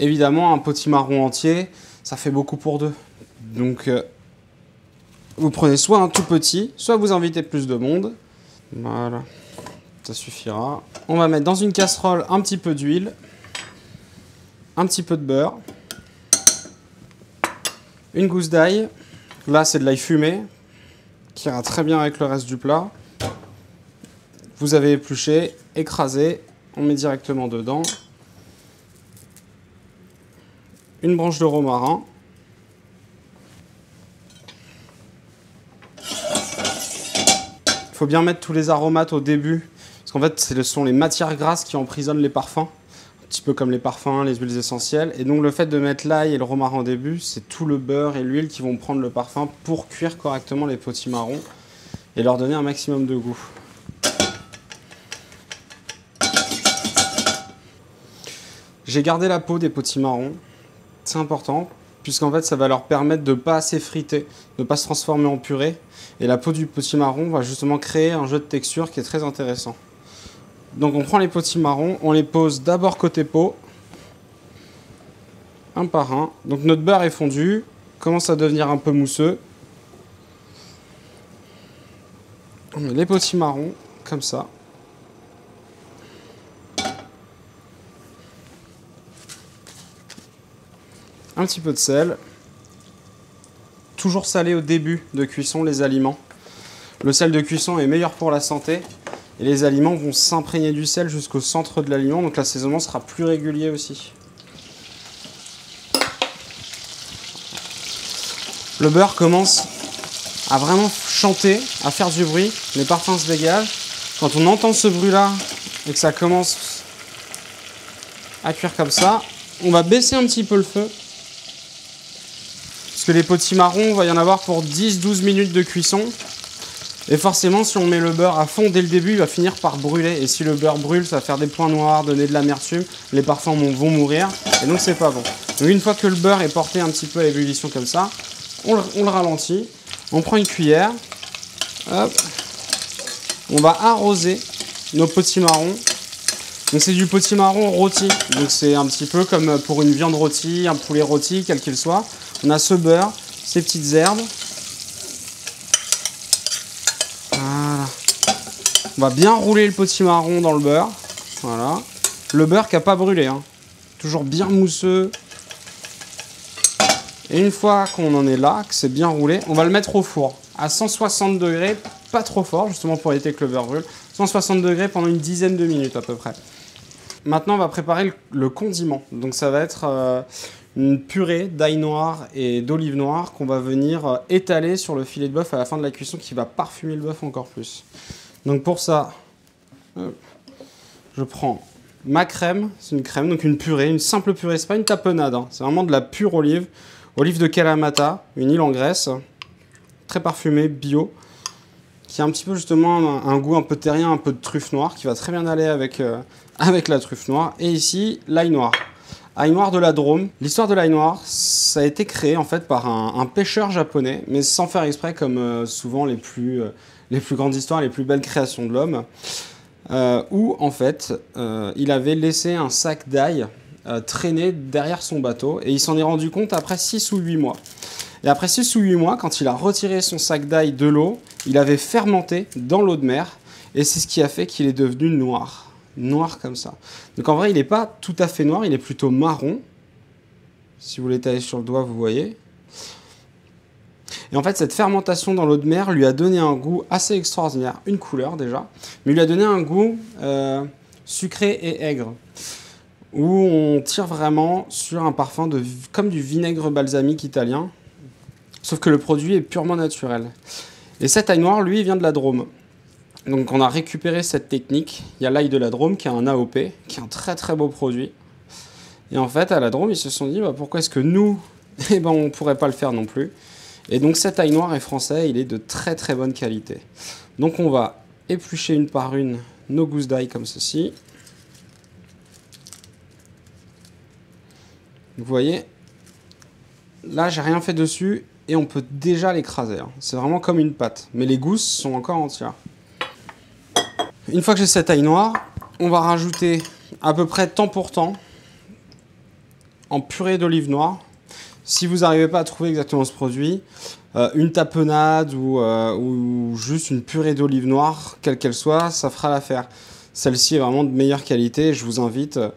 Évidemment, un potimarron entier, ça fait beaucoup pour deux. Donc, euh, vous prenez soit un tout petit, soit vous invitez plus de monde. Voilà, ça suffira. On va mettre dans une casserole un petit peu d'huile. Un petit peu de beurre, une gousse d'ail, là c'est de l'ail fumé, qui ira très bien avec le reste du plat. Vous avez épluché, écrasé, on met directement dedans. Une branche de romarin. Il faut bien mettre tous les aromates au début, parce qu'en fait, ce sont les matières grasses qui emprisonnent les parfums, un petit peu comme les parfums, les huiles essentielles. Et donc, le fait de mettre l'ail et le romarin au début, c'est tout le beurre et l'huile qui vont prendre le parfum pour cuire correctement les potimarrons et leur donner un maximum de goût. J'ai gardé la peau des potimarrons, c'est important, puisqu'en fait ça va leur permettre de ne pas s'effriter, de ne pas se transformer en purée. Et la peau du potimarron va justement créer un jeu de texture qui est très intéressant. Donc on prend les potimarrons, on les pose d'abord côté peau, un par un. Donc notre beurre est fondu, commence à devenir un peu mousseux. On met les potimarrons comme ça. Un petit peu de sel. Toujours salé au début de cuisson les aliments. Le sel de cuisson est meilleur pour la santé et les aliments vont s'imprégner du sel jusqu'au centre de l'aliment, donc l'assaisonnement sera plus régulier aussi. Le beurre commence à vraiment chanter, à faire du bruit, les parfums se dégagent. Quand on entend ce bruit-là et que ça commence à cuire comme ça, on va baisser un petit peu le feu. Parce que les potimarrons, on va y en avoir pour dix douze minutes de cuisson. Et forcément, si on met le beurre à fond dès le début, il va finir par brûler. Et si le beurre brûle, ça va faire des points noirs, donner de l'amertume. Les parfums vont mourir. Et donc, c'est pas bon. Donc, une fois que le beurre est porté un petit peu à ébullition comme ça, on le, on le ralentit. On prend une cuillère. Hop. On va arroser nos potimarrons. Donc, c'est du potimarron rôti. Donc, c'est un petit peu comme pour une viande rôtie, un poulet rôti, quel qu'il soit. On a ce beurre, ces petites herbes. Voilà. On va bien rouler le potimarron dans le beurre. Voilà. Le beurre qui n'a pas brûlé, hein. Toujours bien mousseux. Et une fois qu'on en est là, que c'est bien roulé, on va le mettre au four à cent soixante degrés, pas trop fort, justement pour éviter que le beurre brûle. cent soixante degrés pendant une dizaine de minutes à peu près. Maintenant, on va préparer le condiment. Donc ça va être... Euh, une purée d'ail noir et d'olive noire qu'on va venir étaler sur le filet de bœuf à la fin de la cuisson qui va parfumer le bœuf encore plus. Donc pour ça, je prends ma crème, c'est une crème, donc une purée, une simple purée, c'est pas une tapenade, hein, c'est vraiment de la pure olive, olive de Kalamata, une île en Grèce, très parfumée, bio, qui a un petit peu justement un, un goût un peu terrien, un peu de truffe noire, qui va très bien aller avec, euh, avec la truffe noire, et ici, l'ail noir. Ail noir de la Drôme. L'histoire de l'ail noir, ça a été créé en fait par un, un pêcheur japonais, mais sans faire exprès comme euh, souvent les plus, euh, les plus grandes histoires, les plus belles créations de l'homme, euh, où en fait, euh, il avait laissé un sac d'ail euh, traîner derrière son bateau, et il s'en est rendu compte après six ou huit mois. Et après six ou huit mois, quand il a retiré son sac d'ail de l'eau, il avait fermenté dans l'eau de mer, et c'est ce qui a fait qu'il est devenu noir. Noir comme ça. Donc en vrai, il n'est pas tout à fait noir, il est plutôt marron. Si vous l'étalez sur le doigt, vous voyez. Et en fait, cette fermentation dans l'eau de mer lui a donné un goût assez extraordinaire. Une couleur déjà, mais lui a donné un goût euh, sucré et aigre. Où on tire vraiment sur un parfum de, comme du vinaigre balsamique italien. Sauf que le produit est purement naturel. Et cet ail noir, lui, vient de la Drôme. Donc on a récupéré cette technique, il y a l'ail de la Drôme qui a un A O P, qui est un très très beau produit. Et en fait à la Drôme ils se sont dit bah, pourquoi est-ce que nous, eh ben, on ne pourrait pas le faire non plus. Et donc cet ail noir est français, il est de très très bonne qualité. Donc on va éplucher une par une nos gousses d'ail comme ceci. Vous voyez, là j'ai rien fait dessus et on peut déjà l'écraser, hein. C'est vraiment comme une pâte, mais les gousses sont encore entières. Une fois que j'ai cet ail noir, on va rajouter à peu près temps pour temps en purée d'olive noire. Si vous n'arrivez pas à trouver exactement ce produit, euh, une tapenade ou, euh, ou juste une purée d'olive noire, quelle qu'elle soit, ça fera l'affaire. Celle-ci est vraiment de meilleure qualité. Je vous invite euh,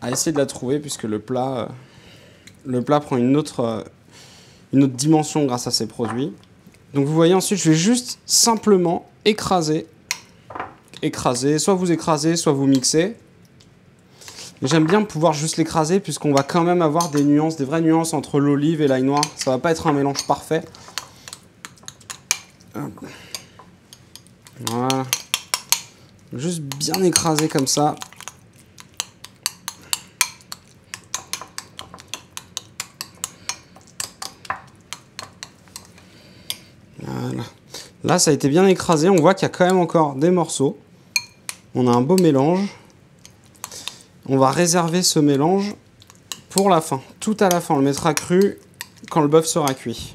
à essayer de la trouver puisque le plat, euh, le plat prend une autre, euh, une autre dimension grâce à ces produits. Donc vous voyez ensuite, je vais juste simplement écraser. écraser, soit vous écrasez, soit vous mixez. J'aime bien pouvoir juste l'écraser puisqu'on va quand même avoir des nuances, des vraies nuances entre l'olive et l'ail noir. Ça va pas être un mélange parfait. Voilà. Juste bien écrasé comme ça. Voilà. Là, ça a été bien écrasé. On voit qu'il y a quand même encore des morceaux. On a un beau mélange. On va réserver ce mélange pour la fin. Tout à la fin, on le mettra cru quand le bœuf sera cuit.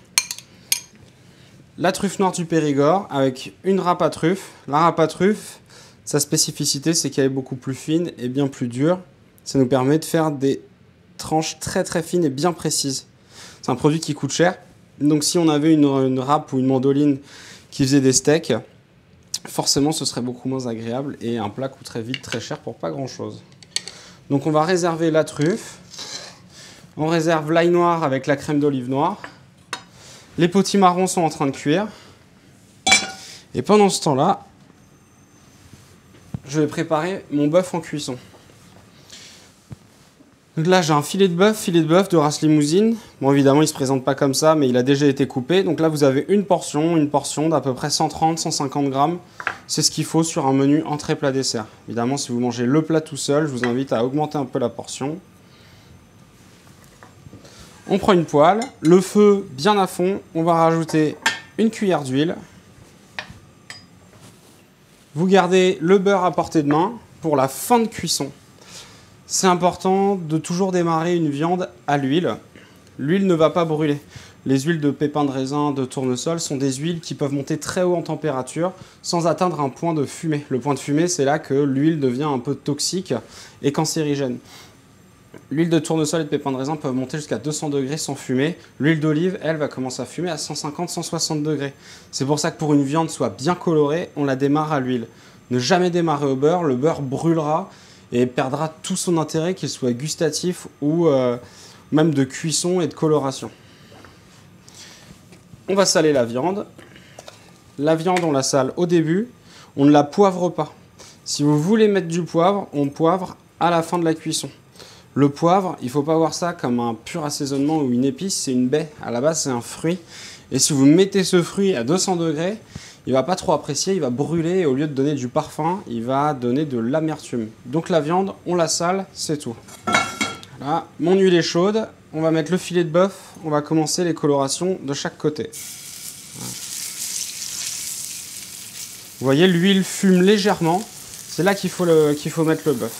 La truffe noire du Périgord avec une râpe à truffe. La râpe à truffe, sa spécificité, c'est qu'elle est beaucoup plus fine et bien plus dure. Ça nous permet de faire des tranches très très fines et bien précises. C'est un produit qui coûte cher. Donc si on avait une, une râpe ou une mandoline qui faisait des steaks, forcément ce serait beaucoup moins agréable et un plat coûterait vite très cher pour pas grand chose. Donc on va réserver la truffe. On réserve l'ail noir avec la crème d'olive noire. Les potimarrons sont en train de cuire. Et pendant ce temps-là, je vais préparer mon bœuf en cuisson. Donc là, j'ai un filet de bœuf, filet de bœuf de race Limousine. Bon, évidemment, il ne se présente pas comme ça, mais il a déjà été coupé. Donc là, vous avez une portion, une portion d'à peu près cent trente à cent cinquante grammes. C'est ce qu'il faut sur un menu entrée plat dessert. Évidemment, si vous mangez le plat tout seul, je vous invite à augmenter un peu la portion. On prend une poêle, le feu bien à fond, on va rajouter une cuillère d'huile. Vous gardez le beurre à portée de main pour la fin de cuisson. C'est important de toujours démarrer une viande à l'huile. L'huile ne va pas brûler. Les huiles de pépins de raisin, de tournesol sont des huiles qui peuvent monter très haut en température sans atteindre un point de fumée. Le point de fumée, c'est là que l'huile devient un peu toxique et cancérigène. L'huile de tournesol et de pépins de raisin peuvent monter jusqu'à deux cents degrés sans fumer. L'huile d'olive, elle, va commencer à fumer à cent cinquante à cent soixante degrés. C'est pour ça que pour une viande soit bien colorée, on la démarre à l'huile. Ne jamais démarrer au beurre, le beurre brûlera et perdra tout son intérêt, qu'il soit gustatif ou euh, même de cuisson et de coloration. On va saler la viande. La viande, on la sale au début, on ne la poivre pas. Si vous voulez mettre du poivre, on poivre à la fin de la cuisson. Le poivre, il ne faut pas voir ça comme un pur assaisonnement ou une épice, c'est une baie. À la base, c'est un fruit. Et si vous mettez ce fruit à deux cents degrés, il ne va pas trop apprécier, il va brûler. Et au lieu de donner du parfum, il va donner de l'amertume. Donc la viande, on la sale, c'est tout. Voilà, mon huile est chaude. On va mettre le filet de bœuf. On va commencer les colorations de chaque côté. Vous voyez, l'huile fume légèrement. C'est là qu'il faut, qu'il faut mettre le bœuf.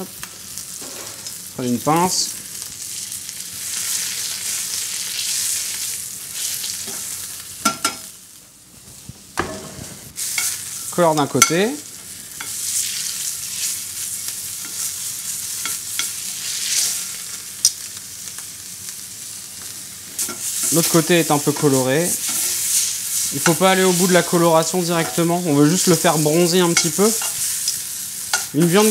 Hop. Prenez une pince. Colore d'un côté. L'autre côté est un peu coloré. Il ne faut pas aller au bout de la coloration directement. On veut juste le faire bronzer un petit peu. Une viande...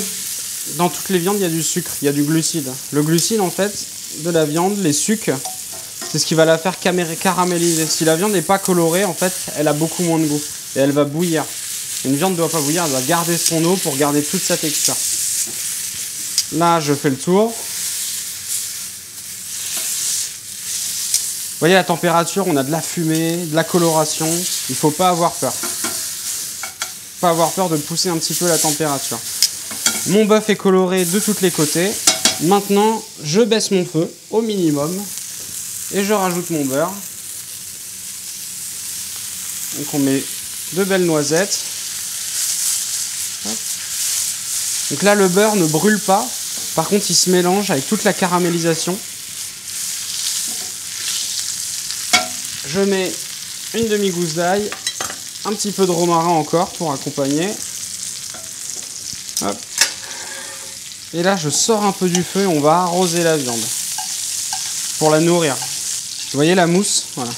Dans toutes les viandes, il y a du sucre, il y a du glucide. Le glucide, en fait, de la viande, les sucres, c'est ce qui va la faire caraméliser. Si la viande n'est pas colorée, en fait, elle a beaucoup moins de goût. Et elle va bouillir. Une viande ne doit pas bouillir, elle doit garder son eau pour garder toute sa texture. Là, je fais le tour. Vous voyez, la température, on a de la fumée, de la coloration. Il ne faut pas avoir peur. Pas avoir peur de pousser un petit peu la température. Mon bœuf est coloré de tous les côtés. Maintenant, je baisse mon feu au minimum et je rajoute mon beurre. Donc on met deux belles noisettes. Donc là, le beurre ne brûle pas. Par contre, il se mélange avec toute la caramélisation. Je mets une demi-gousse d'ail, un petit peu de romarin encore pour accompagner. Hop. Et là, je sors un peu du feu et on va arroser la viande pour la nourrir. Vous voyez la mousse, voilà.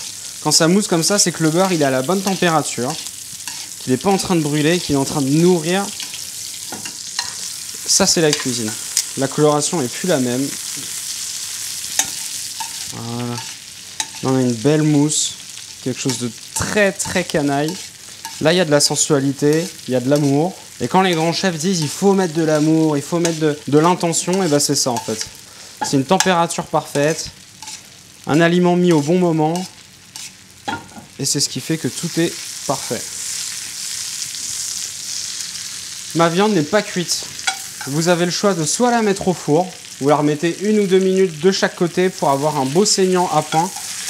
Quand ça mousse comme ça, c'est que le beurre, il est à la bonne température, qu'il n'est pas en train de brûler, qu'il est en train de nourrir. Ça, c'est la cuisine. La coloration n'est plus la même. Voilà. Là, on a une belle mousse, quelque chose de très, très canaille. Là, il y a de la sensualité, il y a de l'amour. Et quand les grands chefs disent il faut mettre de l'amour, il faut mettre de, de l'intention, et ben c'est ça en fait. C'est une température parfaite, un aliment mis au bon moment, et c'est ce qui fait que tout est parfait. Ma viande n'est pas cuite. Vous avez le choix de soit la mettre au four, vous la remettez une ou deux minutes de chaque côté pour avoir un beau saignant à point.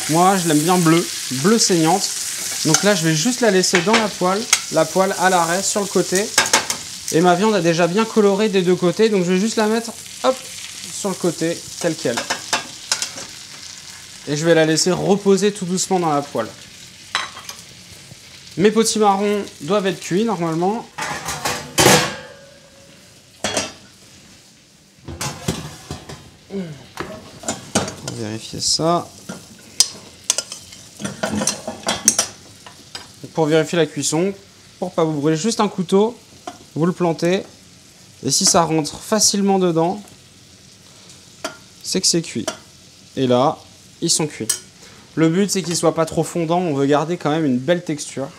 Moi, je l'aime bien bleu, bleu saignante. Donc là, je vais juste la laisser dans la poêle, la poêle à l'arrêt sur le côté. Et ma viande a déjà bien coloré des deux côtés, donc je vais juste la mettre hop, sur le côté, telle qu'elle. Et je vais la laisser reposer tout doucement dans la poêle. Mes potimarrons doivent être cuits normalement. On va vérifier ça. Pour vérifier la cuisson, pour pas vous brûler, juste un couteau, vous le plantez. Et si ça rentre facilement dedans, c'est que c'est cuit. Et là, ils sont cuits. Le but, c'est qu'ils ne soient pas trop fondants. On veut garder quand même une belle texture.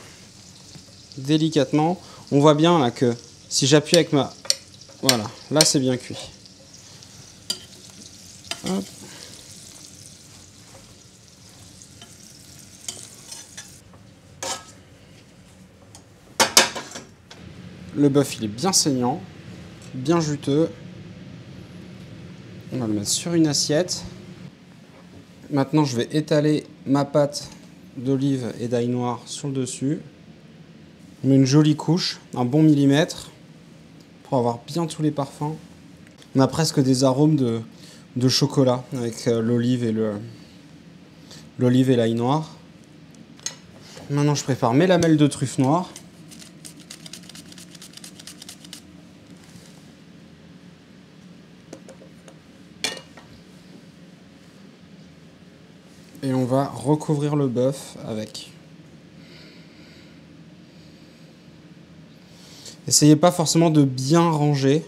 Délicatement. On voit bien là que si j'appuie avec ma... Voilà, là c'est bien cuit. Hop. Le bœuf, il est bien saignant, bien juteux. On va le mettre sur une assiette. Maintenant, je vais étaler ma pâte d'olive et d'ail noir sur le dessus. On met une jolie couche, un bon millimètre, pour avoir bien tous les parfums. On a presque des arômes de, de chocolat avec l'olive et le l'olive et l'ail noir. Maintenant, je prépare mes lamelles de truffes noires. Et on va recouvrir le bœuf avec. N'essayez pas forcément de bien ranger.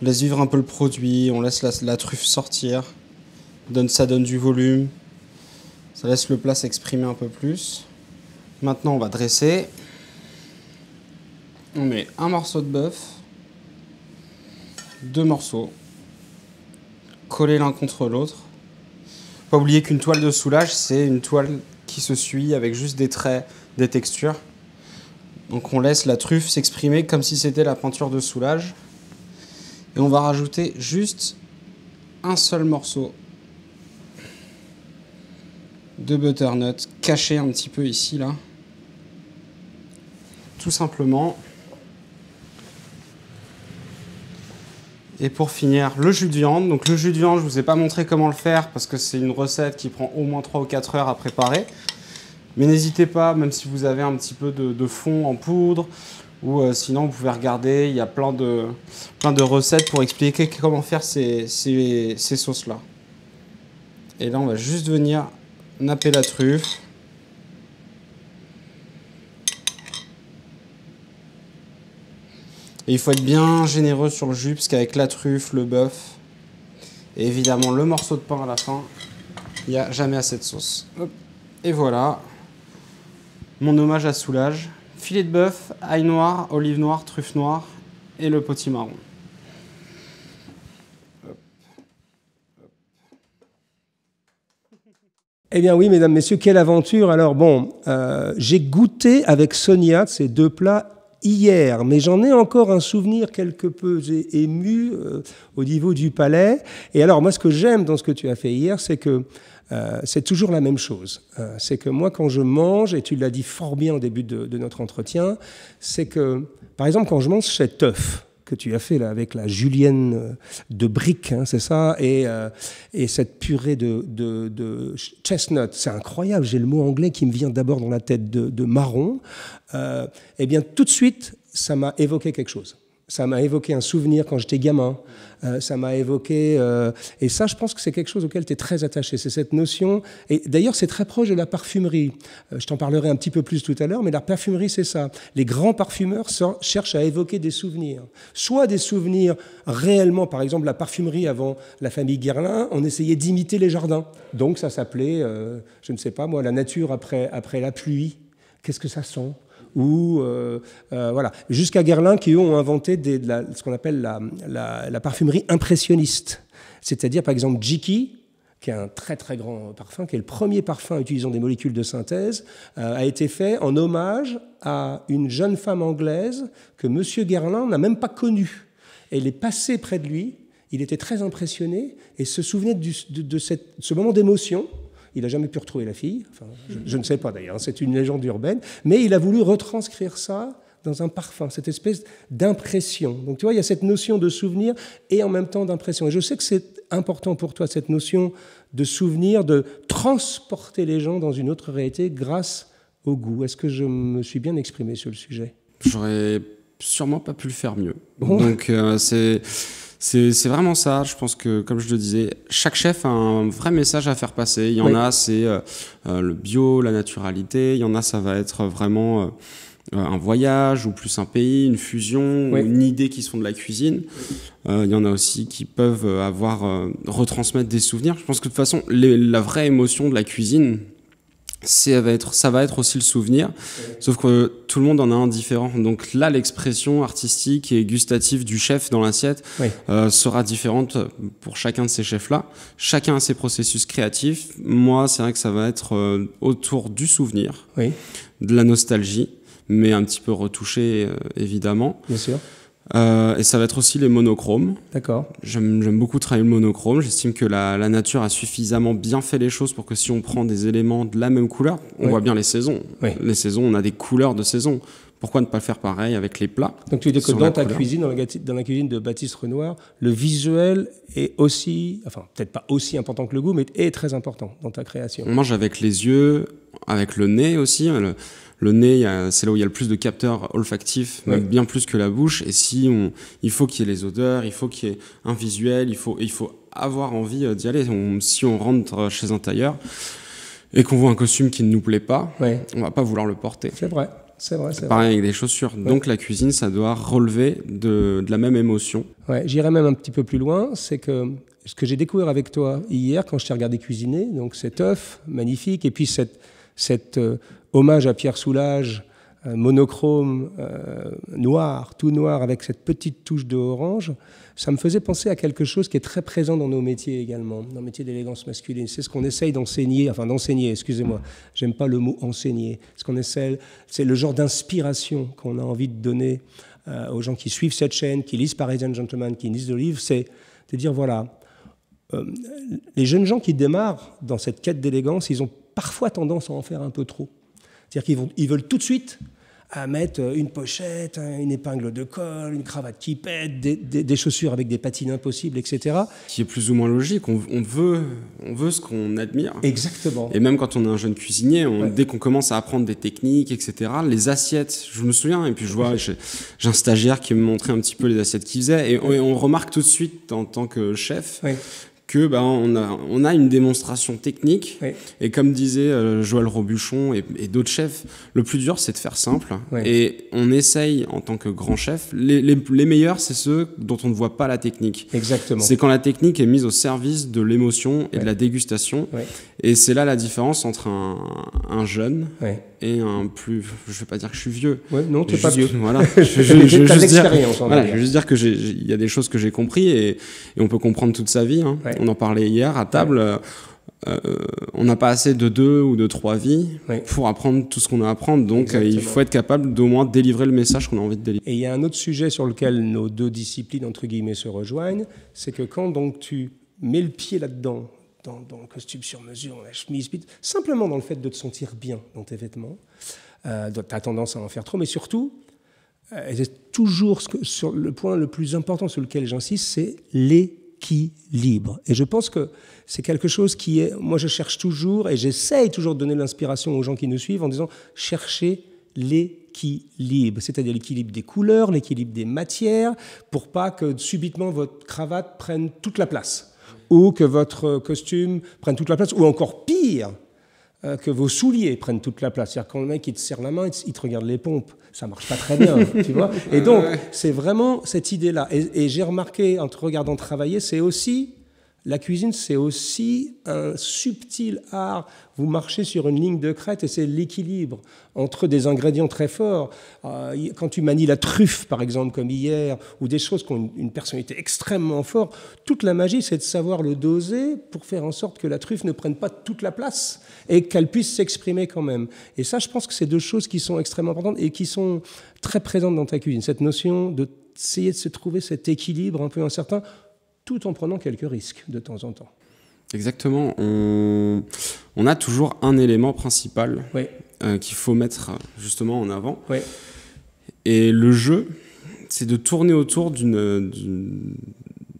On laisse vivre un peu le produit, on laisse la, la truffe sortir. Donne, ça donne du volume. Ça laisse le plat s'exprimer un peu plus. Maintenant, on va dresser. On met un morceau de bœuf. Deux morceaux. Collés l'un contre l'autre. Pas oublier qu'une toile de Soulages, c'est une toile qui se suit avec juste des traits, des textures. Donc on laisse la truffe s'exprimer comme si c'était la peinture de Soulages. Et on va rajouter juste un seul morceau de butternut caché un petit peu ici, là. Tout simplement. Et pour finir, le jus de viande. Donc le jus de viande, je ne vous ai pas montré comment le faire parce que c'est une recette qui prend au moins trois ou quatre heures à préparer. Mais n'hésitez pas, même si vous avez un petit peu de, de fond en poudre ou euh, sinon vous pouvez regarder, il y a plein de, plein de recettes pour expliquer comment faire ces, ces, ces sauces-là. Et là, on va juste venir napper la truffe. Et il faut être bien généreux sur le jus, parce qu'avec la truffe, le bœuf, et évidemment le morceau de pain à la fin, il n'y a jamais assez de sauce. Hop. Et voilà, mon hommage à Soulages. Filet de bœuf, ail noir, olive noire, truffe noire, et le potimarron. Eh bien oui, mesdames, messieurs, quelle aventure. Alors bon, euh, j'ai goûté avec Sonia ces deux plats hier, mais j'en ai encore un souvenir quelque peu ému euh, au niveau du palais. Et alors, moi, ce que j'aime dans ce que tu as fait hier, c'est que euh, c'est toujours la même chose. Euh, c'est que moi, quand je mange, et tu l'as dit fort bien au début de, de notre entretien, c'est que, par exemple, quand je mange cet œuf que tu as fait là, avec la julienne de briques, hein, c'est ça, et, euh, et cette purée de, de, de chestnut, c'est incroyable, j'ai le mot anglais qui me vient d'abord dans la tête de, de marron, euh, et bien tout de suite, ça m'a évoqué quelque chose. Ça m'a évoqué un souvenir quand j'étais gamin, euh, ça m'a évoqué... Euh, et ça, je pense que c'est quelque chose auquel tu es très attaché, c'est cette notion... Et d'ailleurs, c'est très proche de la parfumerie. Euh, je t'en parlerai un petit peu plus tout à l'heure, mais la parfumerie, c'est ça. Les grands parfumeurs sont, cherchent à évoquer des souvenirs. Soit des souvenirs réellement, par exemple, la parfumerie avant la famille Guerlain, on essayait d'imiter les jardins. Donc ça s'appelait, euh, je ne sais pas moi, la nature après, après la pluie. Qu'est-ce que ça sent ? Ou euh, euh, voilà, jusqu'à Guerlain qui eux ont inventé des, de la, ce qu'on appelle la, la, la parfumerie impressionniste, c'est-à-dire par exemple Jicky, qui est un très très grand parfum, qui est le premier parfum utilisant des molécules de synthèse, euh, a été fait en hommage à une jeune femme anglaise que M. Guerlain n'a même pas connue. Elle est passée près de lui, il était très impressionné et se souvenait du, de, de, cette, de ce moment d'émotion. Il n'a jamais pu retrouver la fille, enfin, je, je ne sais pas d'ailleurs, c'est une légende urbaine, mais il a voulu retranscrire ça dans un parfum, cette espèce d'impression. Donc tu vois, il y a cette notion de souvenir et en même temps d'impression. Et je sais que c'est important pour toi, cette notion de souvenir, de transporter les gens dans une autre réalité grâce au goût. Est-ce que je me suis bien exprimé sur le sujet? J'aurais sûrement pas pu le faire mieux. Bon. Donc euh, c'est... C'est vraiment ça, je pense que, comme je le disais, chaque chef a un vrai message à faire passer. Il y en oui. a, c'est euh, le bio, la naturalité. Il y en a, ça va être vraiment euh, un voyage ou plus un pays, une fusion, oui. ou une idée qui sont de la cuisine. Euh, il y en a aussi qui peuvent avoir, euh, retransmettre des souvenirs. Je pense que de toute façon, les, la vraie émotion de la cuisine, ça va être, ça va être aussi le souvenir, sauf que euh, tout le monde en a un différent. Donc là, l'expression artistique et gustative du chef dans l'assiette oui. euh, sera différente pour chacun de ces chefs-là. Chacun a ses processus créatifs. Moi, c'est vrai que ça va être euh, autour du souvenir, oui. de la nostalgie, mais un petit peu retouché, euh, évidemment. Bien sûr. Euh, et ça va être aussi les monochromes. D'accord. J'aime beaucoup travailler le monochrome. J'estime que la, la nature a suffisamment bien fait les choses pour que si on prend des éléments de la même couleur, on oui. voit bien les saisons. Oui. Les saisons, on a des couleurs de saison. Pourquoi ne pas faire pareil avec les plats? Donc tu dis que dans ta cuisine, dans la, dans la cuisine de Baptiste Renoir, le visuel est aussi, enfin peut-être pas aussi important que le goût, mais est très important dans ta création. On mange avec les yeux, avec le nez aussi. Le, le nez, c'est là où il y a le plus de capteurs olfactifs, ouais. même bien plus que la bouche. Et si on, il faut qu'il y ait les odeurs, il faut qu'il y ait un visuel, il faut, il faut avoir envie d'y aller. On, si on rentre chez un tailleur et qu'on voit un costume qui ne nous plaît pas, ouais. on ne va pas vouloir le porter. C'est vrai. C'est vrai, c'est pareil vrai. Avec des chaussures. Ouais. Donc la cuisine, ça doit relever de, de la même émotion. Ouais, j'irais même un petit peu plus loin. C'est que ce que j'ai découvert avec toi hier, quand je t'ai regardé cuisiner, donc cet œuf magnifique, et puis cette, cette euh, hommage à Pierre Soulages, euh, monochrome, euh, noir, tout noir, avec cette petite touche de orange, ça me faisait penser à quelque chose qui est très présent dans nos métiers également, dans le métier d'élégance masculine. C'est ce qu'on essaye d'enseigner, enfin d'enseigner, excusez-moi, j'aime pas le mot enseigner. Ce qu'on essaie, c'est le genre d'inspiration qu'on a envie de donner euh, aux gens qui suivent cette chaîne, qui lisent Parisian Gentleman, qui lisent le livre, c'est de dire voilà, euh, les jeunes gens qui démarrent dans cette quête d'élégance, ils ont parfois tendance à en faire un peu trop. C'est-à-dire qu'ils vont, ils veulent tout de suite à mettre une pochette, une épingle de colle, une cravate qui pète, des, des, des chaussures avec des patines impossibles, et cetera. Qui est plus ou moins logique. On, on, veut, on veut ce qu'on admire. Exactement. Et même quand on est un jeune cuisinier, on, ouais. dès qu'on commence à apprendre des techniques, et cetera, les assiettes, je me souviens, et puis je vois, j'ai un stagiaire qui me montrait un petit peu les assiettes qu'il faisait, et, et on remarque tout de suite, en tant que chef, ouais. que bah, on, a, on a une démonstration technique oui. et comme disait euh, Joël Robuchon et, et d'autres chefs, le plus dur c'est de faire simple oui. et on essaye en tant que grand chef, les, les, les meilleurs c'est ceux dont on ne voit pas la technique. Exactement. C'est quand la technique est mise au service de l'émotion et oui. de la dégustation oui. et c'est là la différence entre un, un jeune oui. et un plus, je ne vais pas dire que je suis vieux. Ouais, non, tu n'es pas vieux. Voilà. je, je, je, je, juste dire, voilà, je veux juste dire qu'il y a des choses que j'ai compris et, et on peut comprendre toute sa vie. Hein. Ouais. On en parlait hier à table. Ouais. Euh, on n'a pas assez de deux ou de trois vies ouais. pour apprendre tout ce qu'on a à apprendre. Donc euh, il faut être capable d'au moins délivrer le message qu'on a envie de délivrer. Et il y a un autre sujet sur lequel nos deux disciplines, entre guillemets, se rejoignent. C'est que quand donc, tu mets le pied là-dedans, Dans, dans le costume sur mesure, la chemise, simplement dans le fait de te sentir bien dans tes vêtements. Euh, tu as tendance à en faire trop, mais surtout, euh, c'est toujours ce que, sur le point le plus important sur lequel j'insiste, c'est l'équilibre. Et je pense que c'est quelque chose qui est... Moi, je cherche toujours, et j'essaye toujours de donner l'inspiration aux gens qui nous suivent en disant « cherchez l'équilibre », c'est-à-dire l'équilibre des couleurs, l'équilibre des matières, pour pas que subitement votre cravate prenne toute la place. Ou que votre costume prenne toute la place, ou encore pire, euh, que vos souliers prennent toute la place. C'est-à-dire quand le mec il te serre la main, il te regarde les pompes, ça marche pas très bien, tu vois. Et donc c'est vraiment cette idée-là. Et, et j'ai remarqué en te regardant travailler, c'est aussi La cuisine, c'est aussi un subtil art. Vous marchez sur une ligne de crête et c'est l'équilibre entre des ingrédients très forts. Euh, quand tu manies la truffe, par exemple, comme hier, ou des choses qui ont une, une personnalité extrêmement forte, toute la magie, c'est de savoir le doser pour faire en sorte que la truffe ne prenne pas toute la place et qu'elle puisse s'exprimer quand même. Et ça, je pense que c'est deux choses qui sont extrêmement importantes et qui sont très présentes dans ta cuisine. Cette notion d'essayer de se trouver cet équilibre un peu incertain, tout en prenant quelques risques de temps en temps. Exactement. On, on a toujours un élément principal oui. euh, qu'il faut mettre justement en avant. Oui. Et le jeu, c'est de tourner autour d'une, d'une,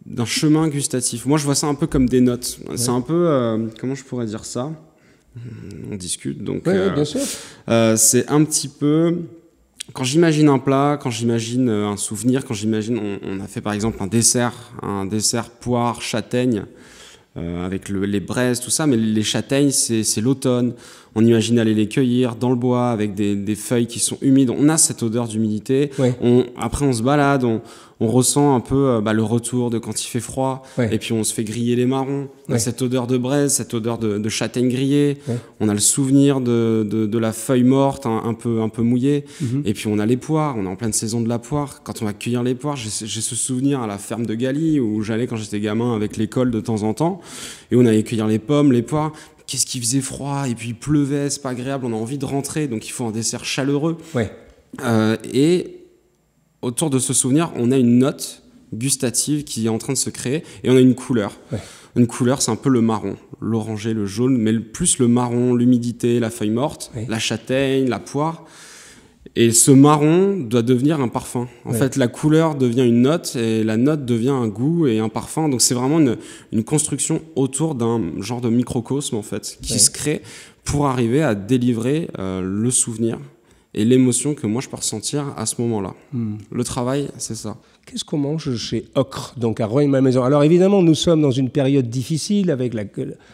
d'un chemin gustatif. Moi, je vois ça un peu comme des notes. Oui. C'est un peu... Euh, comment je pourrais dire ça ? On discute, donc... Oui, euh, oui, bien sûr. Euh, c'est un petit peu... Quand j'imagine un plat, quand j'imagine un souvenir, quand j'imagine, on, on a fait par exemple un dessert, un dessert poire, châtaigne, euh, avec le, les braises, tout ça, mais les châtaignes, c'est l'automne. On imagine aller les cueillir dans le bois avec des, des feuilles qui sont humides. On a cette odeur d'humidité. Ouais. On, après, on se balade, on, on ressent un peu euh, bah, le retour de quand il fait froid. Ouais. Et puis, on se fait griller les marrons. On ouais. a cette odeur de braise, cette odeur de, de châtaigne grillée. Ouais. On a le souvenir de, de, de la feuille morte, hein, un, peu, un peu mouillée. Mm-hmm. Et puis, on a les poires. On est en pleine saison de la poire. Quand on va cueillir les poires, j'ai ce souvenir à la ferme de Galie où j'allais quand j'étais gamin avec l'école de temps en temps. Et on allait cueillir les pommes, les poires. Qu'est-ce qu'il faisait froid, et puis il pleuvait, c'est pas agréable, on a envie de rentrer, donc il faut un dessert chaleureux. Ouais. Euh, et autour de ce souvenir, on a une note gustative qui est en train de se créer, et on a une couleur. Ouais. Une couleur, c'est un peu le marron, l'orangé, le jaune, mais plus le marron, l'humidité, la feuille morte, ouais. la châtaigne, la poire. Et ce marron doit devenir un parfum. En ouais. fait, la couleur devient une note et la note devient un goût et un parfum. Donc, c'est vraiment une, une construction autour d'un genre de microcosme, en fait, qui ouais. se crée pour arriver à délivrer euh, le souvenir et l'émotion que moi, je peux ressentir à ce moment-là. Mmh. Le travail, c'est ça. Qu'est-ce qu'on mange chez Ocre, donc à Rueil Malmaison? Alors, évidemment, nous sommes dans une période difficile avec la...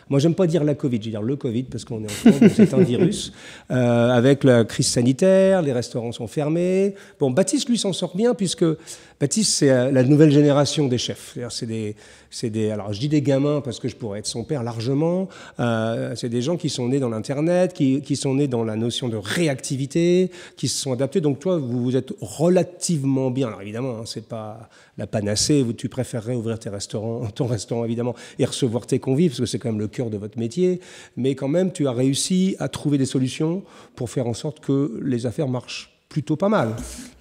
Moi, j'aime pas dire la Covid, je veux dire le Covid, parce qu'on est en France, c'est un virus. Euh, avec la crise sanitaire, les restaurants sont fermés. Bon, Baptiste, lui, s'en sort bien, puisque Baptiste, c'est la nouvelle génération des chefs. C'est des, c'est des... Alors, je dis des gamins, parce que je pourrais être son père largement. Euh, c'est des gens qui sont nés dans l'Internet, qui, qui sont nés dans la notion de réactivité, qui se sont adaptés. Donc toi, vous vous êtes relativement bien. Alors évidemment, hein, c'est pas la panacée. Tu préférerais ouvrir tes restaurants, ton restaurant évidemment, et recevoir tes convives, parce que c'est quand même le cœur de votre métier. Mais quand même, tu as réussi à trouver des solutions pour faire en sorte que les affaires marchent plutôt pas mal.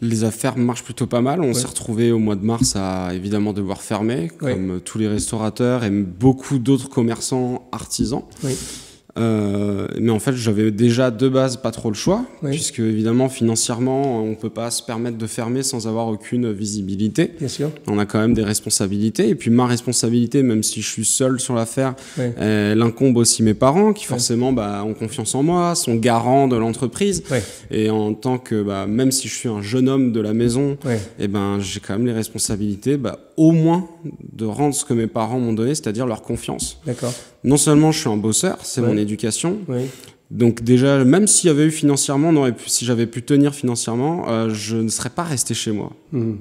Les affaires marchent plutôt pas mal. On ouais. s'est retrouvés au mois de mars à évidemment devoir fermer, comme ouais. tous les restaurateurs et beaucoup d'autres commerçants artisans. Oui. Euh, mais en fait, j'avais déjà de base pas trop le choix, oui. puisque évidemment financièrement, on peut pas se permettre de fermer sans avoir aucune visibilité. Bien sûr. On a quand même des responsabilités. Et puis ma responsabilité, même si je suis seul sur l'affaire, oui. elle incombe aussi mes parents, qui oui. forcément bah, ont confiance en moi, sont garants de l'entreprise. Oui. Et en tant que, bah, même si je suis un jeune homme de la maison, oui. et ben j'ai quand même les responsabilités, bah, au moins de rendre ce que mes parents m'ont donné, c'est-à-dire leur confiance. D'accord. Non seulement je suis un bosseur, c'est oui. mon éducation. Oui. Donc déjà, même s'il y avait eu financièrement, on aurait pu, si j'avais pu tenir financièrement, euh, je ne serais pas resté chez moi. Mmh.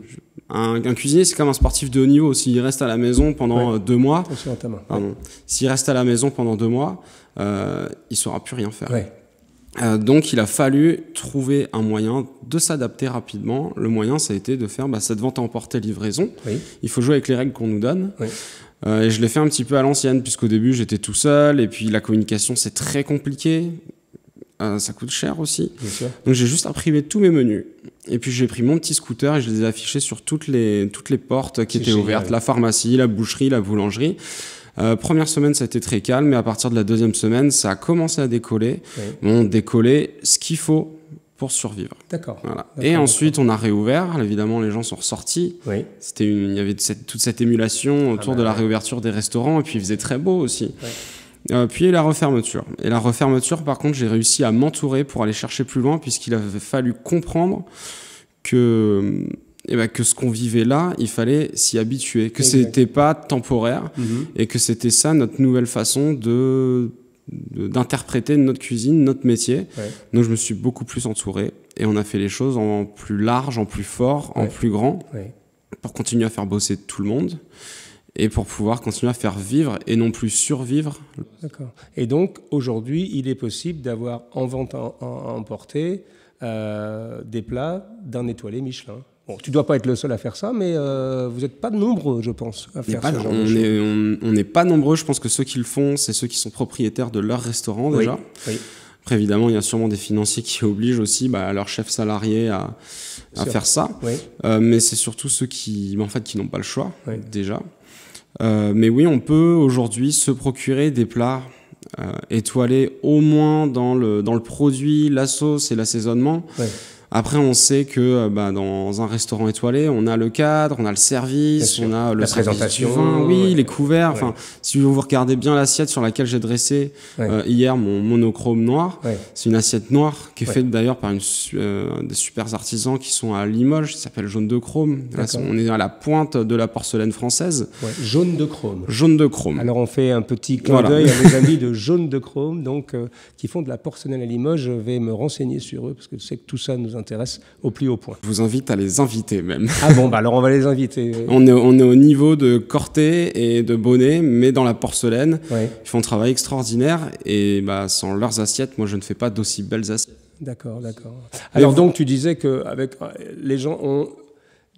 Un, un cuisinier, c'est comme un sportif de haut niveau. S'il reste à la maison pendant oui. deux mois, pardon, s'il reste à la maison pendant deux mois, euh, il ne saura plus rien faire. Oui. Euh, donc il a fallu trouver un moyen de s'adapter rapidement. Le moyen, ça a été de faire bah, cette vente à emporter livraison. Oui. Il faut jouer avec les règles qu'on nous donne. Oui. Euh, et je l'ai fait un petit peu à l'ancienne, puisqu'au début j'étais tout seul, et puis la communication c'est très compliqué, euh, ça coûte cher aussi. Bien sûr. Donc j'ai juste imprimé tous mes menus, et puis j'ai pris mon petit scooter et je les ai affichés sur toutes les, toutes les portes qui étaient génial. ouvertes, la pharmacie, la boucherie, la boulangerie. Euh, première semaine, ça a été très calme, mais à partir de la deuxième semaine, ça a commencé à décoller. Oui. On décollait ce qu'il faut pour survivre. D'accord. Voilà. Et ensuite, on a réouvert. Évidemment, les gens sont ressortis. Oui. C'était une, il y avait cette, toute cette émulation autour ah ben, de la ouais. réouverture des restaurants, et puis il faisait très beau aussi. Oui. Euh, puis la refermeture. Et la refermeture, par contre, j'ai réussi à m'entourer pour aller chercher plus loin, puisqu'il avait fallu comprendre que... Eh ben, que ce qu'on vivait là, il fallait s'y habituer, que c'était pas temporaire, mmh. et que c'était ça notre nouvelle façon de, de, d'interpréter notre cuisine, notre métier. Ouais. Donc je me suis beaucoup plus entouré, et on a fait les choses en plus large, en plus fort, ouais. en plus grand, ouais. pour continuer à faire bosser tout le monde. et pour pouvoir continuer à faire vivre et non plus survivre. D'accord. Et donc, aujourd'hui, il est possible d'avoir en vente à emporter euh, des plats d'un étoilé Michelin. Bon, tu ne dois pas être le seul à faire ça, mais euh, vous n'êtes pas nombreux, je pense, à faire ça. On n'est pas nombreux. Je pense que ceux qui le font, c'est ceux qui sont propriétaires de leur restaurant, déjà. Oui, oui. Après, évidemment, il y a sûrement des financiers qui obligent aussi bah, leurs chefs salariés à, à faire ça. Oui. Euh, mais c'est surtout ceux qui, en fait, qui n'ont pas le choix, oui. déjà. Euh, mais oui, on peut aujourd'hui se procurer des plats euh, étoilés au moins dans le, dans le produit, la sauce et l'assaisonnement. Oui. Après, on sait que bah, dans un restaurant étoilé, on a le cadre, on a le service, on a le la service présentation, du vin, oui, ouais. les couverts. Ouais. Si vous regardez bien l'assiette sur laquelle j'ai dressé ouais. euh, hier mon monochrome noir, ouais. c'est une assiette noire qui est ouais. faite d'ailleurs par une, euh, des super artisans qui sont à Limoges, qui s'appelle Jaune de Chrome. Là, on est à la pointe de la porcelaine française. Ouais. Jaune de Chrome. Jaune de Chrome. Alors, on fait un petit clin d'œil voilà. à nos amis de Jaune de Chrome, donc euh, qui font de la porcelaine à Limoges. Je vais me renseigner sur eux parce que je sais que tout ça nous intéresse au plus haut point. Je vous invite à les inviter même. Ah bon, bah alors on va les inviter. on, est, on est au niveau de Cortet et de Bonnet, mais dans la porcelaine. Ouais. Ils font un travail extraordinaire et bah, sans leurs assiettes, moi je ne fais pas d'aussi belles assiettes. D'accord, d'accord. Alors vous... donc tu disais que avec, les gens ont